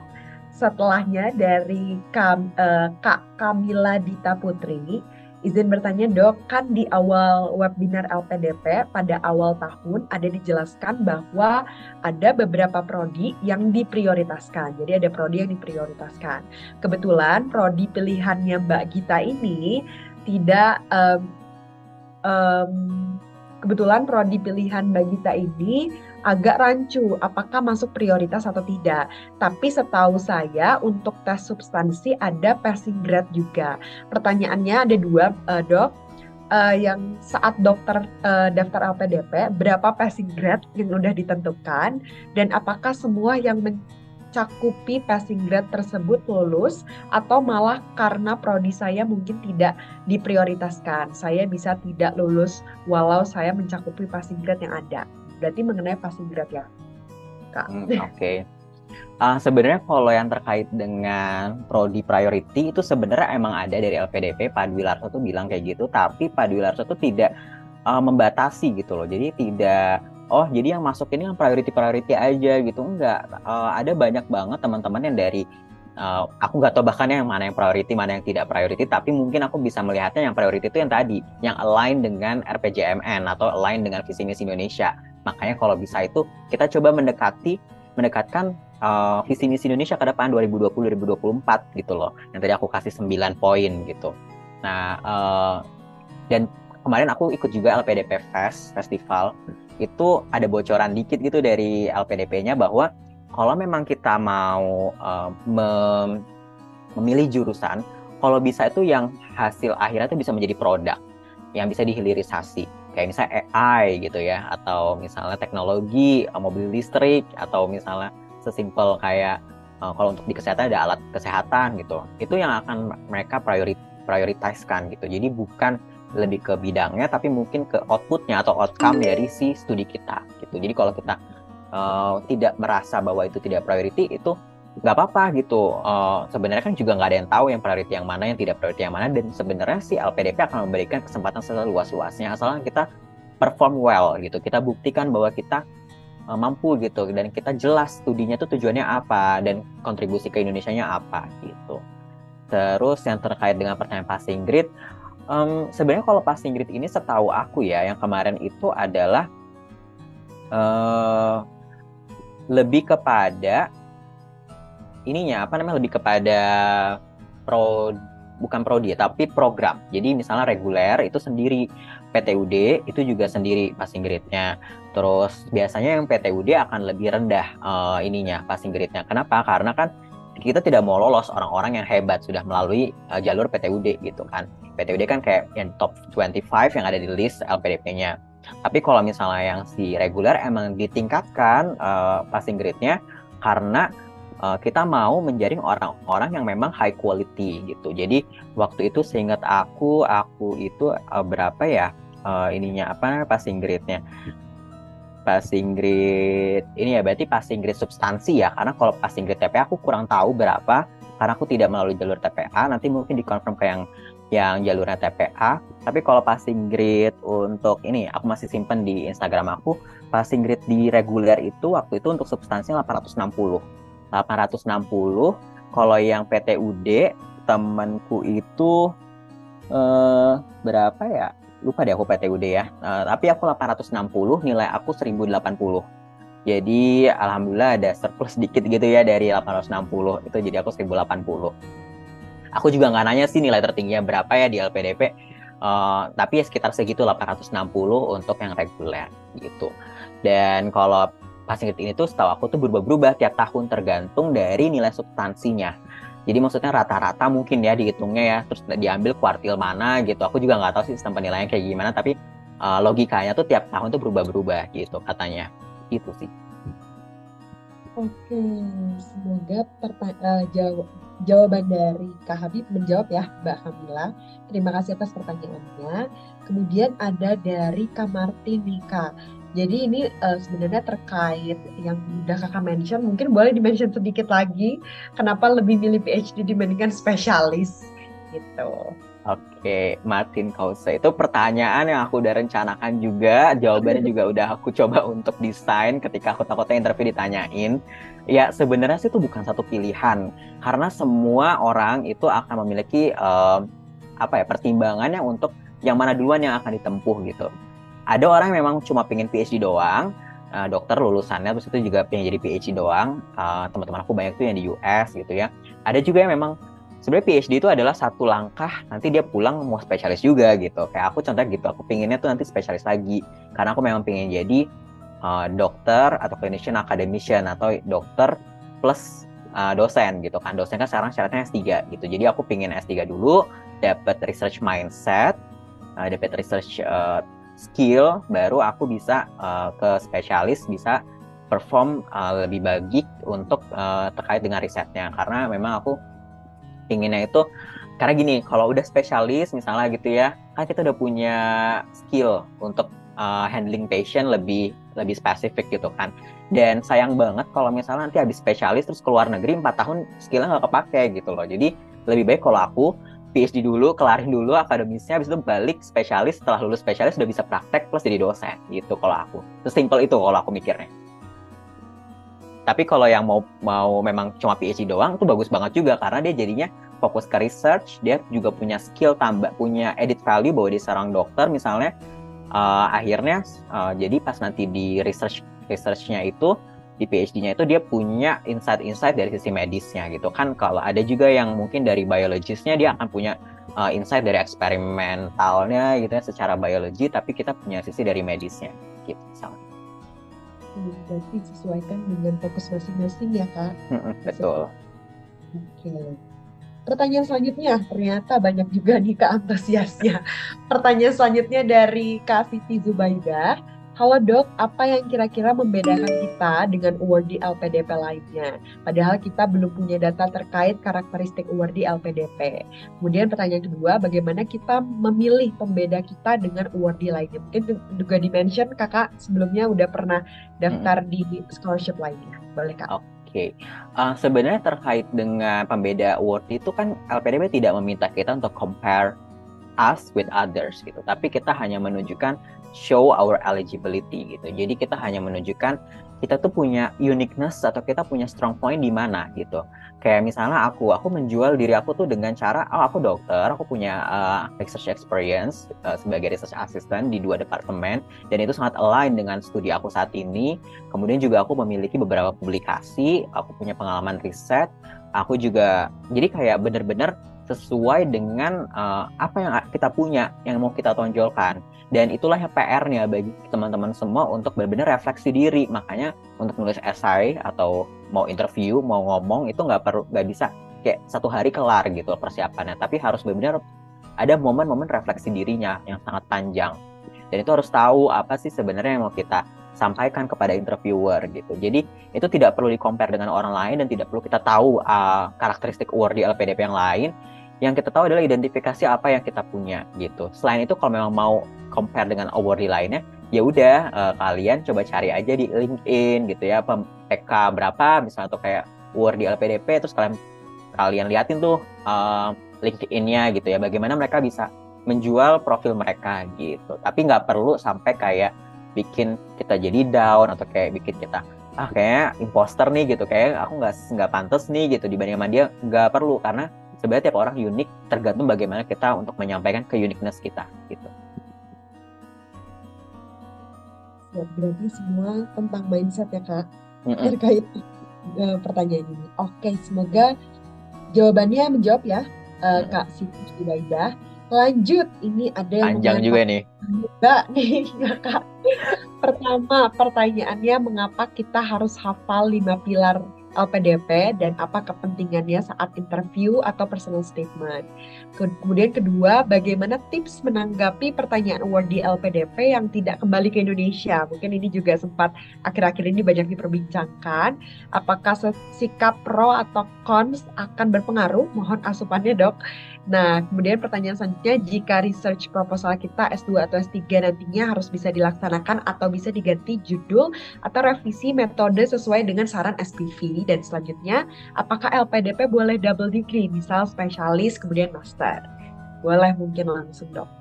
Setelahnya dari Kak Camila Dita Putri. Izin bertanya dok, kan di awal webinar LPDP pada awal tahun ada dijelaskan bahwa ada beberapa prodi yang diprioritaskan. Jadi ada prodi yang diprioritaskan. Kebetulan prodi pilihannya Mbak Gita ini tidak kebetulan prodi pilihan Mbak Gita ini agak rancu apakah masuk prioritas atau tidak. Tapi setahu saya untuk tes substansi ada passing grade juga. Pertanyaannya ada dua dok, yang saat dokter daftar LPDP berapa passing grade yang udah ditentukan dan apakah semua yang mencakupi passing grade tersebut lulus atau malah karena prodi saya mungkin tidak diprioritaskan. Saya bisa tidak lulus walau saya mencakupi passing grade yang ada. Berarti mengenai passing grade ya, Kak. Oke. Sebenarnya kalau yang terkait dengan prodi priority itu sebenarnya emang ada dari LPDP. Pak Dwi Larsa tuh bilang kayak gitu, tapi Pak Dwi Larsa tuh tidak membatasi gitu loh. Jadi tidak, oh jadi yang masuk ini yang priority aja gitu, enggak. Ada banyak banget teman-teman yang dari aku nggak tahu bahkan yang mana yang priority, mana yang tidak priority, tapi mungkin aku bisa melihatnya yang priority itu yang tadi, yang align dengan RPJMN atau align dengan visi misi Indonesia. Makanya kalau bisa itu kita coba mendekatkan visi misi Indonesia ke depan 2020-2024 gitu loh. Yang tadi aku kasih 9 poin gitu. Nah, dan kemarin aku ikut juga LPDP Festival, itu ada bocoran dikit gitu dari LPDP-nya bahwa kalau memang kita mau memilih jurusan, kalau bisa itu yang hasil akhirnya itu bisa menjadi produk, yang bisa dihilirisasi. Kayak misalnya AI gitu ya, atau misalnya teknologi, mobil listrik, atau misalnya sesimpel kayak kalau untuk di kesehatan ada alat kesehatan gitu. Itu yang akan mereka prioritaskan gitu. Jadi bukan lebih ke bidangnya, tapi mungkin ke outputnya atau outcome dari si studi kita gitu. Jadi kalau kita tidak merasa bahwa itu tidak priority, itu nggak apa-apa gitu. Sebenarnya kan juga nggak ada yang tahu yang priority yang mana, yang tidak priority yang mana, dan sebenarnya si LPDP akan memberikan kesempatan seluas-luasnya asalkan kita perform well gitu. Kita buktikan bahwa kita mampu gitu, dan kita jelas studinya itu tujuannya apa dan kontribusi ke Indonesianya apa gitu. Terus yang terkait dengan pertanyaan passing grade, sebenarnya kalau passing grade ini setahu aku ya, yang kemarin itu adalah lebih kepada ininya apa namanya, lebih kepada bukan prodi tapi program. Jadi misalnya reguler itu sendiri, PTUD itu juga sendiri passing grade-nya. Terus biasanya yang PTUD akan lebih rendah ininya passing grade-nya. Kenapa? Karena kan kita tidak mau lolos orang-orang yang hebat sudah melalui jalur PTUD gitu kan. PTUD kan kayak yang top 25 yang ada di list LPDP-nya. Tapi kalau misalnya yang si reguler emang ditingkatkan passing grade-nya karena kita mau menjaring orang-orang yang memang high quality gitu. Jadi waktu itu seingat aku itu berapa ya ininya apa passing grade-nya? Passing grade ini ya berarti passing grade substansi ya, karena kalau passing grade TPA aku kurang tahu berapa karena aku tidak melalui jalur TPA. Nanti mungkin dikonfirm ke yang jalurnya TPA, tapi kalau passing grade untuk ini, aku masih simpen di Instagram aku, passing grade di reguler itu waktu itu untuk substansinya 860, kalau yang PTUD temanku itu berapa ya, lupa deh aku PTUD ya, tapi aku 860, nilai aku 1080, Jadi alhamdulillah ada surplus sedikit gitu ya dari 860 itu, jadi aku 1080. Aku juga nggak nanya sih nilai tertingginya berapa ya di LPDP, tapi ya sekitar segitu 860 untuk yang reguler gitu. Dan kalau passing grade ini tuh setahu aku tuh berubah-berubah tiap tahun tergantung dari nilai substansinya. Jadi maksudnya rata-rata mungkin ya dihitungnya ya, terus diambil kuartil mana gitu. Aku juga nggak tahu sih sistem penilaiannya kayak gimana, tapi logikanya tuh tiap tahun tuh berubah-berubah gitu katanya. Itu sih. Oke, semoga jawaban dari Kak Habib menjawab ya Mbak Camila. Terima kasih atas pertanyaannya. Kemudian ada dari Kak Martinika. Jadi ini sebenarnya terkait yang udah kakak mention, mungkin boleh di-mention sedikit lagi kenapa lebih milih PhD dibandingkan spesialis gitu. Oke, Martin Kausa, itu pertanyaan yang aku udah rencanakan juga, jawabannya juga udah aku coba untuk desain ketika aku takutnya interview ditanyain. Ya sebenarnya sih itu bukan satu pilihan, karena semua orang itu akan memiliki pertimbangannya untuk yang mana duluan yang akan ditempuh gitu. Ada orang yang memang cuma pengen PhD doang, dokter lulusannya, terus itu juga pengen jadi PhD doang. Teman-teman aku banyak tuh yang di US gitu ya. Ada juga yang memang sebenarnya PhD itu adalah satu langkah, nanti dia pulang mau spesialis juga gitu. Kayak aku contohnya gitu, aku pengennya tuh nanti spesialis lagi. Karena aku memang pengen jadi dokter atau clinician academician atau dokter plus dosen gitu kan. Dosen kan sekarang syaratnya S3 gitu. Jadi aku pengen S3 dulu, dapat research mindset, dapat research skill, baru aku bisa ke spesialis, bisa perform lebih baik untuk terkait dengan risetnya. Karena memang aku inginnya itu, karena gini, kalau udah spesialis misalnya gitu ya, kan kita udah punya skill untuk handling patient lebih spesifik gitu kan. Dan sayang banget kalau misalnya nanti habis spesialis terus keluar negeri 4 tahun skillnya nggak kepake gitu loh. Jadi lebih baik kalau aku PhD dulu, kelarin dulu akademisnya, habis itu balik spesialis, setelah lulus spesialis udah bisa praktek plus jadi dosen gitu kalau aku. Sesimpel itu kalau aku mikirnya. Tapi kalau yang mau memang cuma PhD doang itu bagus banget juga, karena dia jadinya fokus ke research, dia juga punya skill tambah, punya added value bahwa dia seorang dokter misalnya, akhirnya jadi pas nanti di research-nya itu, di PhD-nya itu dia punya insight-insight dari sisi medisnya gitu kan. Kalau ada juga yang mungkin dari biologisnya dia akan punya insight dari eksperimentalnya gitu ya secara biologi, tapi kita punya sisi dari medisnya gitu. Sama. Berarti disesuaikan dengan fokus masing-masing ya Kak? Betul. Oke. Pertanyaan selanjutnya, ternyata banyak juga nih Kak antusiasnya. Pertanyaan selanjutnya dari Kak Siti Zubaidah. Halo dok, apa yang kira-kira membedakan kita dengan awardee LPDP lainnya? Padahal kita belum punya data terkait karakteristik awardee LPDP. Kemudian pertanyaan kedua, bagaimana kita memilih pembeda kita dengan awardee lainnya? Mungkin juga di-mention kakak sebelumnya udah pernah daftar di scholarship lainnya. Boleh kak? Oke, sebenarnya terkait dengan pembeda awardee itu kan LPDP tidak meminta kita untuk compare us with others gitu. Tapi kita hanya menunjukkan show our eligibility gitu. Jadi kita hanya menunjukkan kita tuh punya uniqueness atau kita punya strong point di mana gitu. Kayak misalnya aku menjual diri aku tuh dengan cara, aku dokter, aku punya research experience sebagai research assistant di 2 departemen, dan itu sangat align dengan studi aku saat ini. Kemudian juga aku memiliki beberapa publikasi, aku punya pengalaman riset, aku juga jadi kayak bener-bener sesuai dengan apa yang kita punya, yang mau kita tonjolkan. Dan itulah yang PR-nya bagi teman-teman semua untuk benar-benar refleksi diri. Makanya untuk nulis esai atau mau interview, mau ngomong itu nggak bisa kayak satu hari kelar gitu persiapannya. Tapi harus benar-benar ada momen-momen refleksi dirinya yang sangat panjang. Dan itu harus tahu apa sih sebenarnya yang mau kita sampaikan kepada interviewer gitu. Jadi itu tidak perlu di-compare dengan orang lain dan tidak perlu kita tahu karakteristik award di LPDP yang lain. Yang kita tahu adalah identifikasi apa yang kita punya gitu. Selain itu kalau memang mau compare dengan awardee lainnya, ya udah kalian coba cari aja di LinkedIn gitu ya, PK berapa misalnya atau kayak awardee LPDP, terus kalian liatin tuh LinkedIn-nya gitu ya, bagaimana mereka bisa menjual profil mereka gitu. Tapi nggak perlu sampai kayak bikin kita jadi down atau kayak bikin kita kayaknya imposter nih gitu, kayak aku nggak pantas nih gitu dibanding sama dia. Nggak perlu, karena sebenarnya tiap orang unik, tergantung bagaimana kita untuk menyampaikan keuniqueness kita gitu. ya, berarti semua tentang mindset ya Kak, terkait pertanyaan ini. Oke, semoga jawabannya menjawab ya Kak Siti Ibaidah. Lanjut, ini ada yang panjang juga nih. Enggak nih ya Kak. Pertama, pertanyaannya mengapa kita harus hafal 5 pilar LPDP dan apa kepentingannya saat interview atau personal statement. Kemudian kedua, bagaimana tips menanggapi pertanyaan awardee LPDP yang tidak kembali ke Indonesia? Mungkin ini juga sempat akhir-akhir ini banyak diperbincangkan. Apakah sikap pro atau cons akan berpengaruh? Mohon asupannya dok. Nah, kemudian pertanyaan selanjutnya, jika research proposal kita S2 atau S3 nantinya harus bisa dilaksanakan atau bisa diganti judul atau revisi metode sesuai dengan saran SPV. Dan selanjutnya, apakah LPDP boleh double degree, misal spesialis kemudian master? Boleh, mungkin langsung dok.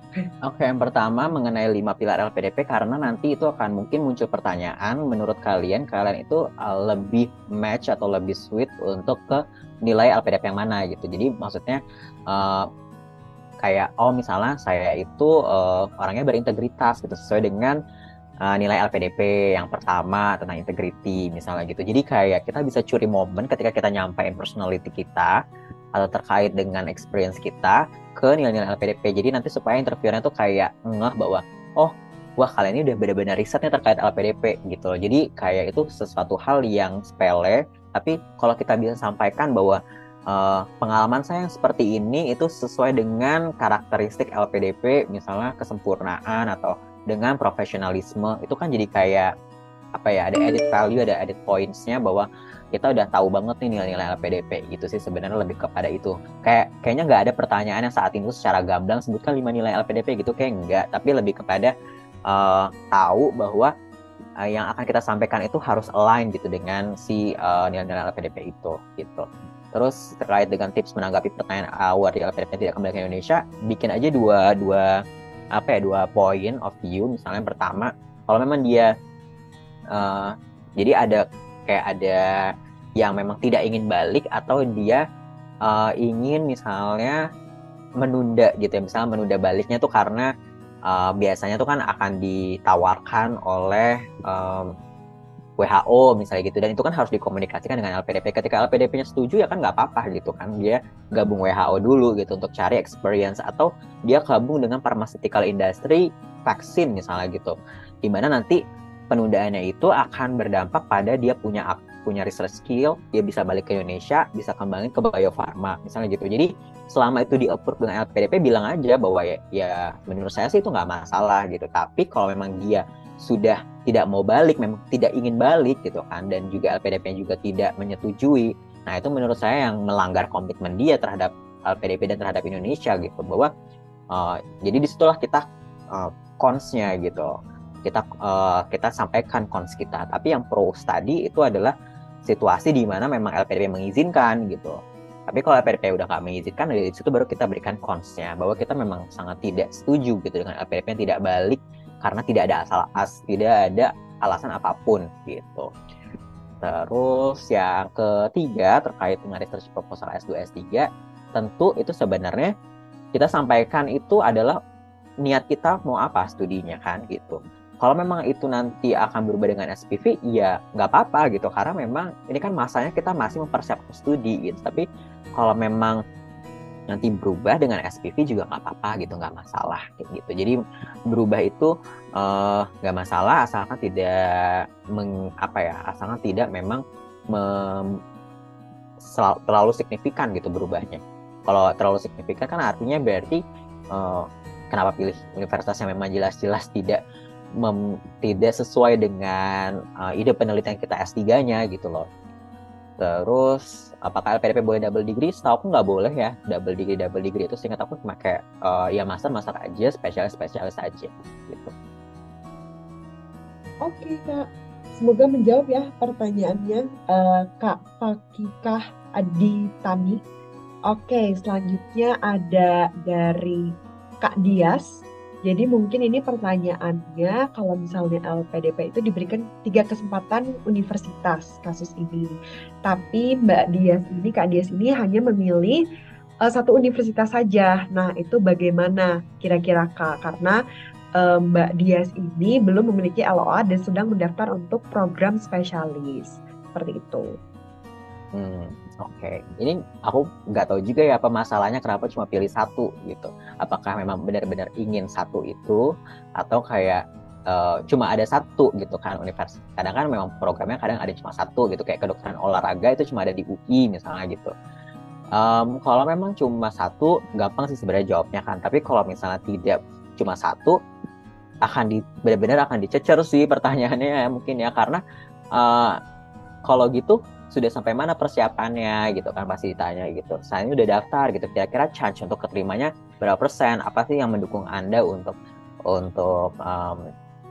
Oke, yang pertama mengenai 5 pilar LPDP, karena nanti itu akan mungkin muncul pertanyaan, menurut kalian itu lebih match atau lebih sweet untuk ke nilai LPDP yang mana gitu. Jadi maksudnya kayak misalnya saya itu orangnya berintegritas gitu, sesuai dengan nilai LPDP yang pertama tentang integrity misalnya gitu. Jadi kayak kita bisa curi momen ketika kita nyampein personality kita atau terkait dengan experience kita ke nilai-nilai LPDP. Jadi nanti supaya interviewernya tuh kayak ngeh bahwa kalian ini udah benar-benar risetnya terkait LPDP gitu. Jadi kayak itu sesuatu hal yang sepele, tapi kalau kita bisa sampaikan bahwa pengalaman saya yang seperti ini itu sesuai dengan karakteristik LPDP, misalnya kesempurnaan atau dengan profesionalisme, itu kan jadi kayak ada added value, ada added points-nya bahwa kita udah tahu banget nih nilai-nilai LPDP gitu sih. Sebenarnya lebih kepada itu. Kayaknya nggak ada pertanyaan yang saat itu secara gamblang sebutkan 5 nilai LPDP gitu, kayak nggak, tapi lebih kepada tahu bahwa yang akan kita sampaikan itu harus align gitu dengan si nilai-nilai LPDP itu gitu. Terus terkait dengan tips menanggapi pertanyaan awardee LPDP tidak kembali ke Indonesia, bikin aja dua point of view. Misalnya yang pertama, kalau memang dia jadi ada yang memang tidak ingin balik atau dia ingin misalnya menunda gitu ya, misalnya menunda baliknya tuh karena biasanya tuh kan akan ditawarkan oleh WHO misalnya gitu, dan itu kan harus dikomunikasikan dengan LPDP. Ketika LPDP-nya setuju ya kan nggak apa-apa gitu kan, dia gabung WHO dulu gitu untuk cari experience, atau dia gabung dengan pharmaceutical industry vaksin misalnya gitu, dimana nanti penundaannya itu akan berdampak pada dia punya research skill, dia bisa balik ke Indonesia, bisa kembangin ke biofarma misalnya gitu. Jadi selama itu di-approve dengan LPDP, bilang aja bahwa ya menurut saya sih itu nggak masalah gitu, tapi kalau memang dia sudah tidak mau balik, memang tidak ingin balik gitu kan, dan juga LPDP-nya juga tidak menyetujui, nah itu menurut saya yang melanggar komitmen dia terhadap LPDP dan terhadap Indonesia gitu, bahwa jadi disitulah kita cons-nya gitu, kita sampaikan cons kita. Tapi yang pros tadi itu adalah situasi di mana memang LPDP mengizinkan gitu. Tapi kalau LPDP udah nggak mengizinkan, dari situ baru kita berikan cons-nya, bahwa kita memang sangat tidak setuju gitu dengan LPDP yang tidak balik karena tidak ada alasan apapun gitu. Terus yang ketiga terkait dengan research proposal S2 S3, tentu itu sebenarnya kita sampaikan itu adalah niat kita mau apa studinya kan gitu. Kalau memang itu nanti akan berubah dengan SPV, ya nggak apa-apa gitu. Karena memang ini kan masanya kita masih mempersiapkan studi gitu. Tapi kalau memang nanti berubah dengan SPV juga nggak apa-apa gitu, nggak masalah gitu. Jadi berubah itu nggak masalah, asalkan tidak asalkan tidak memang terlalu signifikan gitu berubahnya. Kalau terlalu signifikan kan artinya berarti kenapa pilih universitas yang memang jelas-jelas tidak sesuai dengan ide penelitian kita S3-nya gitu loh. Terus apakah LPDP boleh double degree? Setahu aku nggak boleh ya double degree itu, seingat aku cuma kayak ya master aja, spesialis aja gitu. Oke Kak, semoga menjawab ya pertanyaannya Kak Fakih Aditami. Oke, selanjutnya ada dari Kak Dias. Jadi mungkin ini pertanyaannya, kalau misalnya LPDP itu diberikan 3 kesempatan universitas kasus ini, tapi Kak Dias ini hanya memilih satu universitas saja. Nah itu bagaimana kira-kira Kak? Karena Mbak Dias ini belum memiliki LOA dan sedang mendaftar untuk program spesialis seperti itu. Oke. Ini aku nggak tahu juga ya apa masalahnya kenapa cuma pilih satu gitu. Apakah memang benar-benar ingin satu itu atau kayak cuma ada satu gitu kan universitas. Kadang kan memang programnya kadang ada cuma satu gitu, kayak kedokteran olahraga itu cuma ada di UI misalnya gitu. Kalau memang cuma satu gampang sih sebenarnya jawabnya kan. Tapi kalau misalnya tidak cuma satu akan benar-benar akan dicecer sih pertanyaannya ya, mungkin ya, karena kalau gitu sudah sampai mana persiapannya gitu kan pasti ditanya gitu. Saya ini udah daftar gitu, kira-kira chance untuk keterimanya berapa persen, apa sih yang mendukung Anda untuk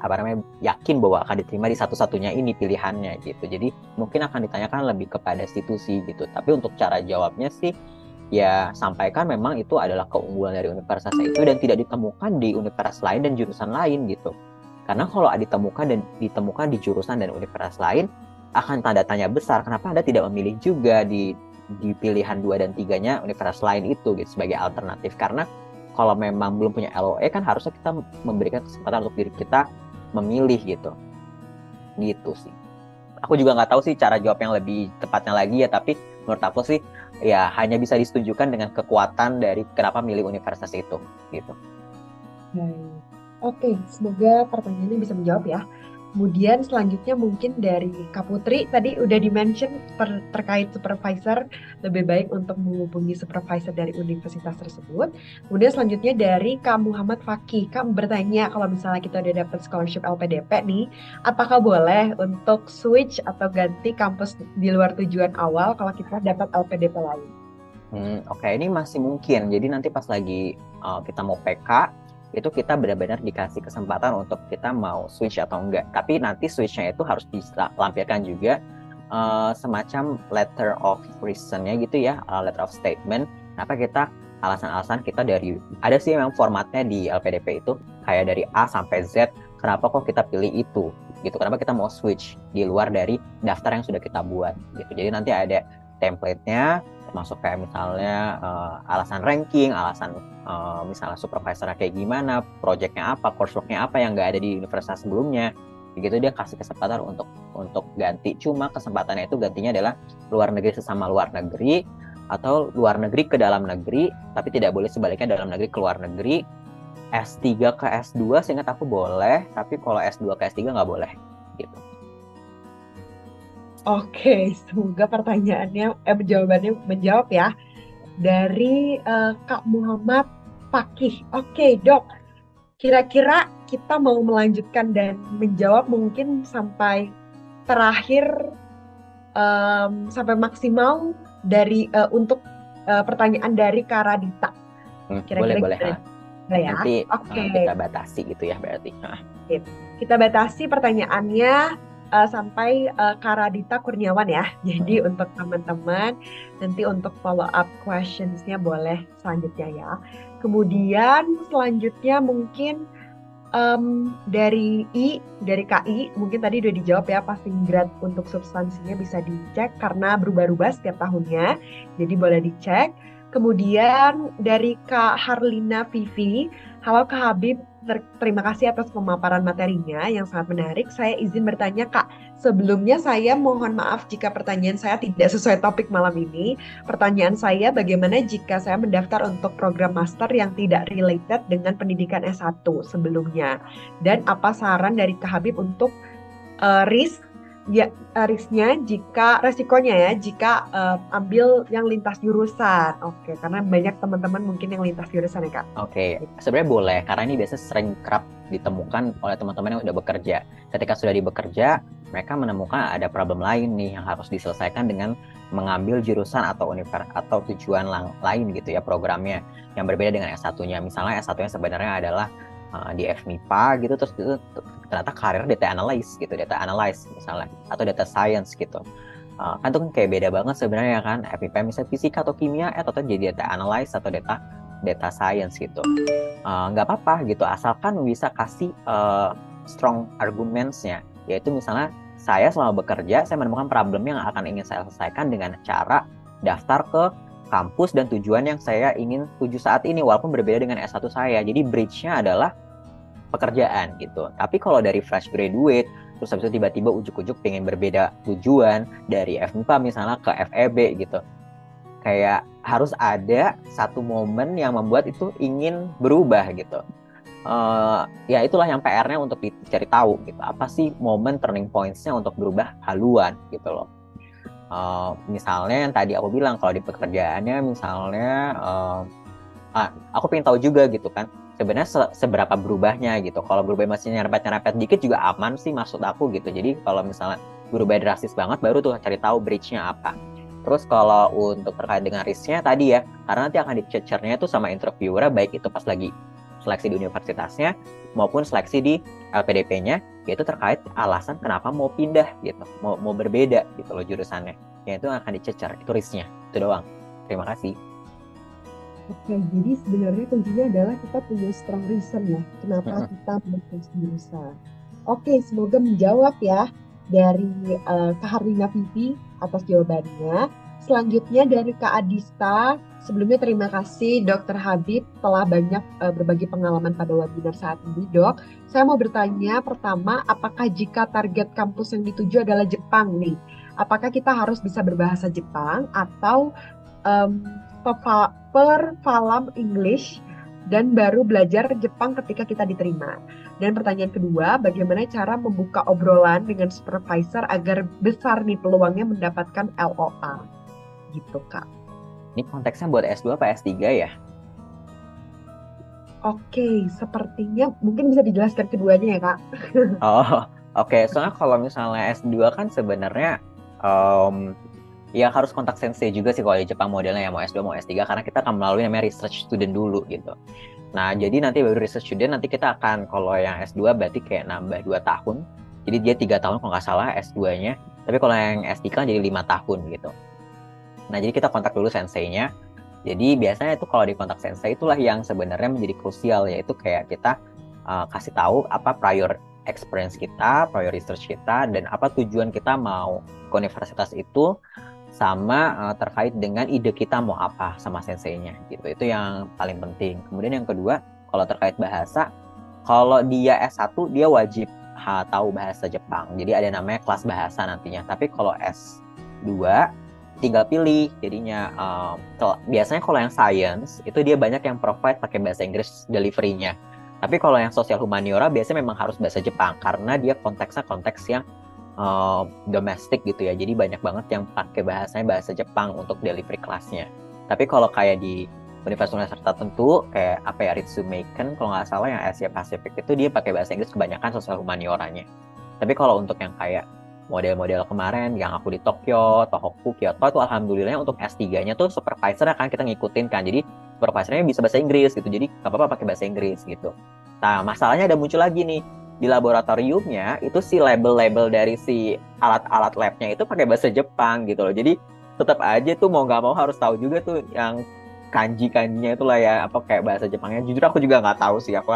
apa namanya yakin bahwa akan diterima di satu-satunya ini pilihannya gitu. Jadi mungkin akan ditanyakan lebih kepada institusi gitu. Tapi untuk cara jawabnya sih ya sampaikan memang itu adalah keunggulan dari universitas itu dan tidak ditemukan di universitas lain dan jurusan lain gitu. Karena kalau ditemukan di jurusan dan universitas lain akan tanda tanya besar kenapa Anda tidak memilih juga di pilihan 2 dan 3-nya universitas lain itu gitu sebagai alternatif. Karena kalau memang belum punya LOE kan harusnya kita memberikan kesempatan untuk diri kita memilih gitu. Gitu sih. Aku juga nggak tahu sih cara jawab yang lebih tepatnya lagi ya, tapi menurut aku sih ya hanya bisa ditunjukkan dengan kekuatan dari kenapa milih universitas itu gitu. Baik. Oke, semoga pertanyaannya bisa menjawab ya. Kemudian selanjutnya mungkin dari Kak Putri tadi udah di-mention terkait supervisor, lebih baik untuk menghubungi supervisor dari universitas tersebut. Kemudian selanjutnya dari Kak Muhammad Fakih, Kak bertanya kalau misalnya kita udah dapat scholarship LPDP nih, apakah boleh untuk switch atau ganti kampus di luar tujuan awal kalau kita dapat LPDP lain? Oke, ini masih mungkin. Jadi nanti pas lagi kita mau PK, itu kita benar-benar dikasih kesempatan untuk kita mau switch atau enggak. Tapi nanti switch-nya itu harus dilampirkan juga semacam letter of reason-nya gitu ya, letter of statement. Kenapa kita alasan-alasan kita dari, ada sih memang formatnya di LPDP itu, kayak dari A sampai Z, kenapa kok kita pilih itu, gitu. Kenapa kita mau switch di luar dari daftar yang sudah kita buat, gitu. Jadi nanti ada template-nya, termasuk kayak misalnya alasan ranking, alasan misalnya supervisornya kayak gimana, projectnya apa, courseworknya apa yang nggak ada di universitas sebelumnya, begitu dia kasih kesempatan untuk ganti. Cuma kesempatannya itu gantinya adalah luar negeri sesama luar negeri atau luar negeri ke dalam negeri, tapi tidak boleh sebaliknya dalam negeri ke luar negeri. S3 ke S2 seingat aku boleh, tapi kalau S2 ke S3 nggak boleh gitu. Oke, semoga pertanyaannya, jawabannya menjawab ya. Dari Kak Muhammad Fakih. Oke, Dok. Kira-kira kita mau melanjutkan dan menjawab mungkin sampai terakhir, sampai maksimal dari untuk pertanyaan dari Kak Radita. Boleh-boleh. Ya? Nanti kita batasi gitu ya berarti. Kita batasi pertanyaannya. Sampai Kak Radita Kurniawan ya. Jadi untuk teman-teman nanti untuk follow up questions-nya boleh selanjutnya ya. Kemudian selanjutnya mungkin dari KI mungkin tadi udah dijawab ya, passing grade untuk substansinya bisa dicek karena berubah-ubah setiap tahunnya. Jadi boleh dicek. Kemudian dari Kak Harlina Vivi, halo Kak Habib, terima kasih atas pemaparan materinya yang sangat menarik. Saya izin bertanya Kak, sebelumnya saya mohon maaf jika pertanyaan saya tidak sesuai topik malam ini. Pertanyaan saya bagaimana jika saya mendaftar untuk program master yang tidak related dengan pendidikan S1 sebelumnya? Dan apa saran dari Kak Habib untuk resikonya ya jika ambil yang lintas jurusan. Oke, karena banyak teman-teman mungkin yang lintas jurusan ya Kak. Oke, sebenarnya boleh karena ini biasa sering kerap ditemukan oleh teman-teman yang sudah bekerja. Ketika sudah dibekerja, mereka menemukan ada problem lain nih yang harus diselesaikan dengan mengambil jurusan atau tujuan lain gitu ya, programnya yang berbeda dengan S1-nya. Misalnya S1-nya sebenarnya adalah di FMIPA gitu, terus itu ternyata karir data analysis misalnya atau data science gitu, kan itu kan kayak beda banget sebenarnya kan. FMIPA misalnya fisika atau kimia atau jadi data analysis atau data science gitu, nggak apa-apa gitu asalkan bisa kasih strong arguments-nya, yaitu misalnya saya selama bekerja saya menemukan problem yang akan ingin saya selesaikan dengan cara daftar ke kampus dan tujuan yang saya ingin tuju saat ini walaupun berbeda dengan S1 saya. Jadi bridge-nya adalah pekerjaan gitu. Tapi kalau dari fresh graduate, terus habis itu tiba-tiba ujuk-ujuk pengen berbeda tujuan dari F4 misalnya ke FEB gitu. Kayak harus ada satu momen yang membuat itu ingin berubah gitu. Ya itulah yang PR-nya untuk dicari tahu gitu, apa sih momen turning points-nya untuk berubah haluan gitu loh. Misalnya yang tadi aku bilang, kalau di pekerjaannya misalnya aku pengen tahu juga gitu kan sebenarnya seberapa berubahnya gitu. Kalau berubah masih nyerempet-nyerempet dikit juga aman sih maksud aku gitu. Jadi kalau misalnya berubah drastis banget baru tuh cari tahu bridge-nya apa. Terus kalau untuk terkait dengan risk-nya tadi ya, karena nanti akan dicecernya tuh sama interviewer-nya, baik itu pas lagi seleksi di universitasnya maupun seleksi di LPDP-nya, yaitu terkait alasan kenapa mau pindah gitu, mau berbeda gitu loh jurusannya, yaitu akan dicecer, itu risknya, itu doang. Terima kasih. Oke, jadi sebenarnya kuncinya adalah kita punya strong reason ya, kenapa kita memilih jurusan. Oke, semoga menjawab ya dari Kak Harlina Vivi atas jawabannya. Selanjutnya dari Kak Adista, sebelumnya terima kasih Dr. Habib telah banyak berbagi pengalaman pada webinar saat ini, Dok. Saya mau bertanya pertama, apakah jika target kampus yang dituju adalah Jepang nih, apakah kita harus bisa berbahasa Jepang atau per falam English dan baru belajar Jepang ketika kita diterima? Dan pertanyaan kedua, bagaimana cara membuka obrolan dengan supervisor agar besar nih peluangnya mendapatkan LOA? Gitu Kak. Ini konteksnya buat S2 apa S3 ya? Oke, sepertinya mungkin bisa dijelaskan keduanya ya Kak. Oh, oke. Soalnya kalau misalnya S2 kan sebenarnya ya harus kontak sensei juga sih kalau di Jepang modelnya ya, mau S2 mau S3, karena kita akan melalui namanya research student dulu gitu. Nah, jadi nanti baru research student, nanti kita akan, kalau yang S2 berarti kayak nambah 2 tahun. Jadi dia 3 tahun kalau nggak salah S2-nya. Tapi kalau yang S3 kan jadi 5 tahun gitu. Nah, jadi kita kontak dulu senseinya. Jadi biasanya itu kalau di kontak sensei itulah yang sebenarnya menjadi krusial, yaitu kayak kita kasih tahu apa prior experience kita, prior research kita, dan apa tujuan kita mau ke universitas itu, sama terkait dengan ide kita mau apa sama senseinya gitu. Itu yang paling penting. Kemudian yang kedua, kalau terkait bahasa, kalau dia S1 dia wajib tahu bahasa Jepang. Jadi ada namanya kelas bahasa nantinya. Tapi kalau S2 tinggal pilih jadinya. Biasanya kalau yang science itu dia banyak yang provide pakai bahasa Inggris delivery-nya. Tapi kalau yang sosial humaniora biasanya memang harus bahasa Jepang karena dia konteksnya konteks yang domestik gitu ya. Jadi banyak banget yang pakai bahasanya bahasa Jepang untuk delivery kelasnya. Tapi kalau kayak di universitas tertentu kayak apa ya, Ritsumeikan kalau nggak salah yang Asia Pasifik itu dia pakai bahasa Inggris kebanyakan sosial humanioranya. Tapi kalau untuk yang kayak model-model kemarin yang aku di Tokyo, Tohoku, Kyoto itu alhamdulillahnya untuk S3-nya tuh supervisor kan kita ngikutin kan. Jadi supervisornya bisa bahasa Inggris gitu. Jadi nggak apa-apa pakai bahasa Inggris gitu. Nah, masalahnya ada muncul lagi nih. Di laboratoriumnya itu si label-label dari si alat-alat lab-nya itu pakai bahasa Jepang gitu loh. Jadi tetap aja tuh mau nggak mau harus tahu juga tuh yang kanji-kanjinya itulah ya, apa kayak bahasa Jepangnya. Jujur aku juga nggak tahu sih, aku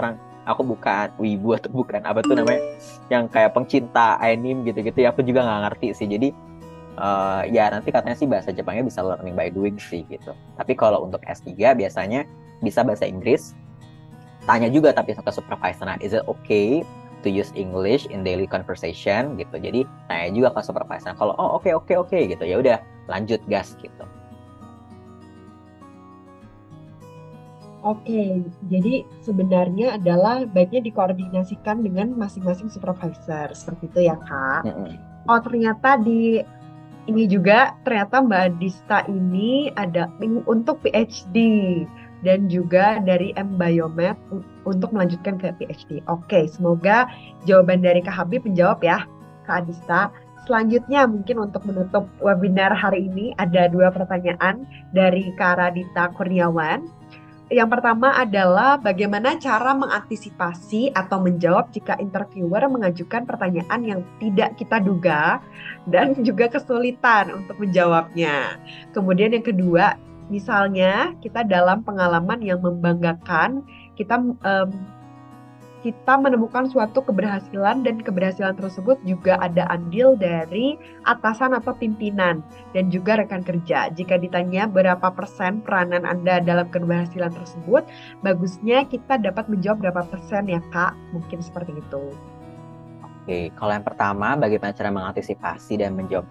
bukan wibu atau bukan apa tuh namanya yang kayak pencinta anime gitu-gitu ya, aku juga nggak ngerti sih. Jadi ya nanti katanya sih bahasa Jepangnya bisa learning by doing sih gitu. Tapi kalau untuk S3 biasanya bisa bahasa Inggris, tanya juga tapi ke supervisor, is it okay to use English in daily conversation gitu. Jadi tanya juga ke supervisor, kalau oh oke gitu ya udah lanjut gas gitu. Oke, jadi sebenarnya adalah baiknya dikoordinasikan dengan masing-masing supervisor, seperti itu ya Kak. Oh ternyata ternyata Mbak Adista ini ada untuk PhD dan juga dari M-Biomed untuk melanjutkan ke PhD. Oke, semoga jawaban dari Kak Habib menjawab ya Kak Adista. Selanjutnya mungkin untuk menutup webinar hari ini ada 2 pertanyaan dari Kak Radita Kurniawan. Yang pertama adalah bagaimana cara mengantisipasi atau menjawab jika interviewer mengajukan pertanyaan yang tidak kita duga dan juga kesulitan untuk menjawabnya. Kemudian yang kedua, misalnya kita dalam pengalaman yang membanggakan, kita kita menemukan suatu keberhasilan, dan keberhasilan tersebut juga ada andil dari atasan atau pimpinan dan juga rekan kerja. Jika ditanya berapa persen peranan Anda dalam keberhasilan tersebut, bagusnya kita dapat menjawab berapa persen ya Kak, mungkin seperti itu. Oke, kalau yang pertama, bagaimana cara mengantisipasi dan menjawab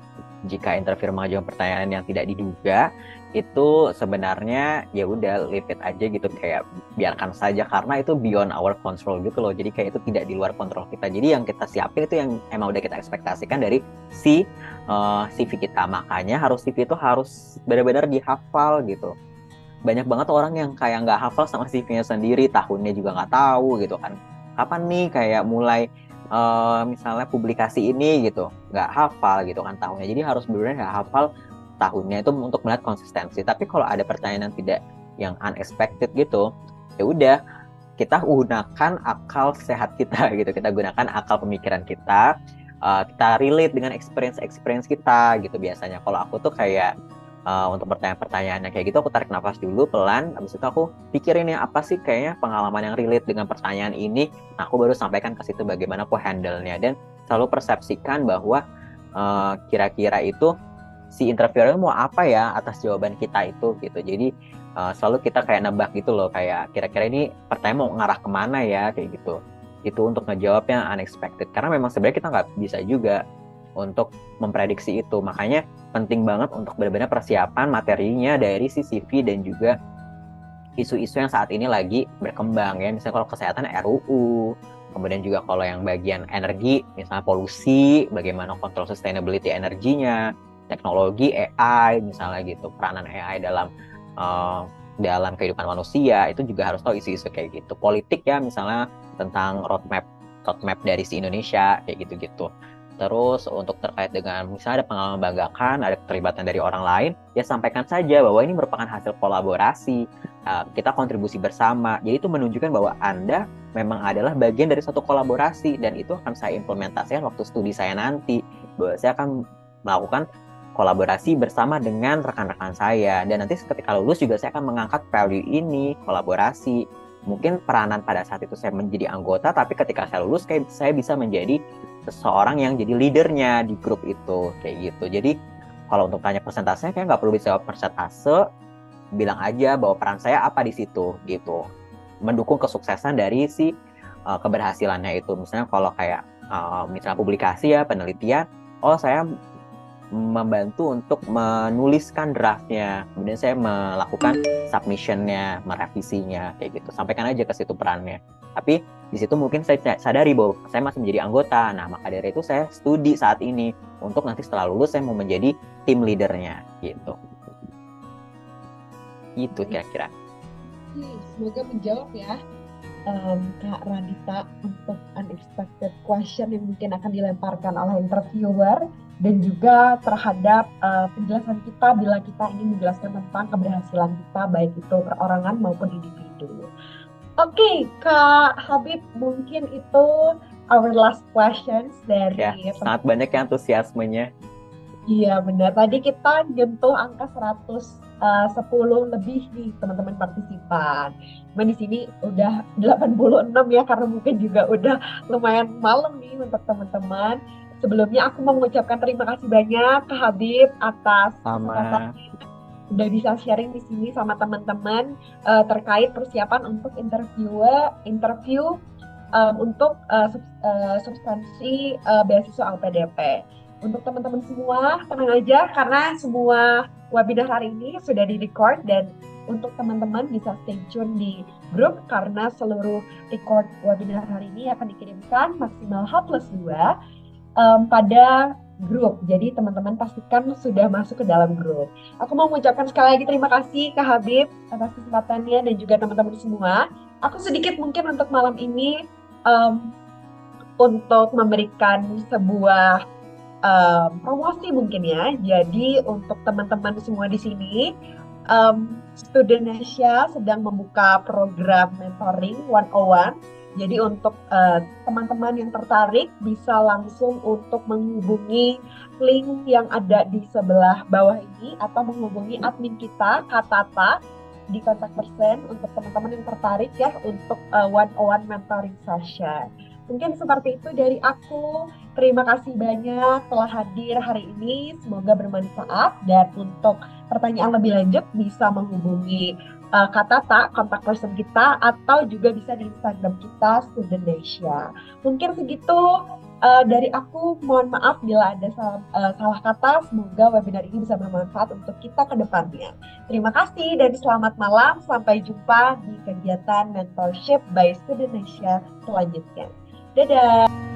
jika interviewer mengajukan pertanyaan yang tidak diduga, itu sebenarnya ya udah leave it aja gitu, kayak biarkan saja karena itu beyond our control gitu loh. Jadi kayak itu tidak di luar kontrol kita. Jadi yang kita siapin itu yang emang udah kita ekspektasikan dari si CV kita. Makanya harus CV itu harus benar-benar dihafal gitu. Banyak banget orang yang kayak nggak hafal sama CV-nya sendiri, tahunnya juga nggak tahu gitu kan. Kapan nih kayak mulai misalnya publikasi ini gitu, nggak hafal gitu kan tahunnya. Jadi harus benar-benar nggak hafal tahunnya itu untuk melihat konsistensi. Tapi kalau ada pertanyaan yang tidak, yang unexpected gitu, ya udah kita gunakan akal sehat kita gitu. Kita gunakan akal pemikiran kita. Kita relate dengan experience kita gitu biasanya. Kalau aku tuh kayak untuk pertanyaan-pertanyaannya kayak gitu, aku tarik nafas dulu pelan, habis itu aku pikirin ya apa sih kayaknya pengalaman yang relate dengan pertanyaan ini, nah, aku baru sampaikan ke situ bagaimana aku handle-nya. Dan selalu persepsikan bahwa kira-kira itu si interviewer mau apa ya atas jawaban kita itu gitu. Jadi selalu kita kayak nebak gitu loh, kayak kira-kira ini pertanyaan mau ngarah kemana ya kayak gitu. Itu untuk ngejawabnya unexpected, karena memang sebenarnya kita nggak bisa juga untuk memprediksi itu. Makanya penting banget untuk benar-benar persiapan materinya dari si CV dan juga isu-isu yang saat ini lagi berkembang ya. Misalnya kalau kesehatan RUU, kemudian juga kalau yang bagian energi, misalnya polusi, bagaimana kontrol sustainability energinya, teknologi AI misalnya gitu, peranan AI dalam kehidupan manusia, itu juga harus tahu isu-isu kayak gitu. Politik ya misalnya tentang roadmap dari si Indonesia kayak gitu-gitu. Terus untuk terkait dengan misalnya ada pengalaman membanggakan, ada keterlibatan dari orang lain, ya sampaikan saja bahwa ini merupakan hasil kolaborasi, kita kontribusi bersama. Jadi itu menunjukkan bahwa Anda memang adalah bagian dari suatu kolaborasi, dan itu akan saya implementasikan waktu studi saya nanti, bahwa saya akan melakukan kolaborasi bersama dengan rekan-rekan saya. Dan nanti ketika lulus juga saya akan mengangkat value ini, kolaborasi. Mungkin peranan pada saat itu saya menjadi anggota, tapi ketika saya lulus kayak saya bisa menjadi seseorang yang jadi leadernya di grup itu kayak gitu. Jadi kalau untuk tanya persentasenya kayak nggak perlu dijawab persentase, bilang aja bahwa peran saya apa di situ gitu, mendukung kesuksesan dari si keberhasilannya itu. Misalnya kalau kayak misalnya publikasi ya, penelitian, oh saya membantu untuk menuliskan draftnya, kemudian saya melakukan submissionnya, merevisinya kayak gitu. Sampaikan aja ke situ perannya. Tapi di situ mungkin saya sadari bahwa saya masih menjadi anggota. Nah maka dari itu saya studi saat ini untuk nanti setelah lulus saya mau menjadi tim leadernya gitu. Itu kira-kira. Semoga menjawab ya. Kak Radita, untuk unexpected question yang mungkin akan dilemparkan oleh interviewer dan juga terhadap penjelasan kita bila kita ingin menjelaskan tentang keberhasilan kita baik itu perorangan maupun individu. Oke, Kak Habib, mungkin itu our last questions dari ya, sangat banyak yang antusiasmenya. Iya benar, tadi kita nyentuh angka 110 lebih nih teman-teman partisipan. Cuman di sini udah 86 ya, karena mungkin juga udah lumayan malam nih untuk teman-teman. Sebelumnya aku mau mengucapkan terima kasih banyak Kak Habib atas udah bisa sharing di sini sama teman-teman terkait persiapan untuk interview untuk substansi beasiswa LPDP. Untuk teman-teman semua, tenang aja karena semua webinar hari ini sudah di-record, dan untuk teman-teman bisa stay tune di grup karena seluruh record webinar hari ini akan dikirimkan maksimal H+2 pada grup. Jadi teman-teman pastikan sudah masuk ke dalam grup. Aku mau mengucapkan sekali lagi terima kasih Kak Habib atas kesempatannya dan juga teman-teman semua. Aku sedikit mungkin untuk malam ini untuk memberikan sebuah promosi mungkin ya. Jadi untuk teman-teman semua di sini, Studentnesia sedang membuka program mentoring 101. Jadi untuk teman-teman yang tertarik bisa langsung untuk menghubungi link yang ada di sebelah bawah ini atau menghubungi admin kita Kak Tata di kontak person untuk teman-teman yang tertarik ya untuk one-on-one mentoring session. Mungkin seperti itu dari aku. Terima kasih banyak telah hadir hari ini. Semoga bermanfaat, dan untuk pertanyaan lebih lanjut bisa menghubungi Kak Tata, kontak person kita, atau juga bisa di Instagram kita Studentnesia. Mungkin segitu dari aku. Mohon maaf bila ada salah kata. Semoga webinar ini bisa bermanfaat untuk kita ke depannya. Terima kasih dan selamat malam. Sampai jumpa di kegiatan Mentorship by Studentnesia selanjutnya. Dadah!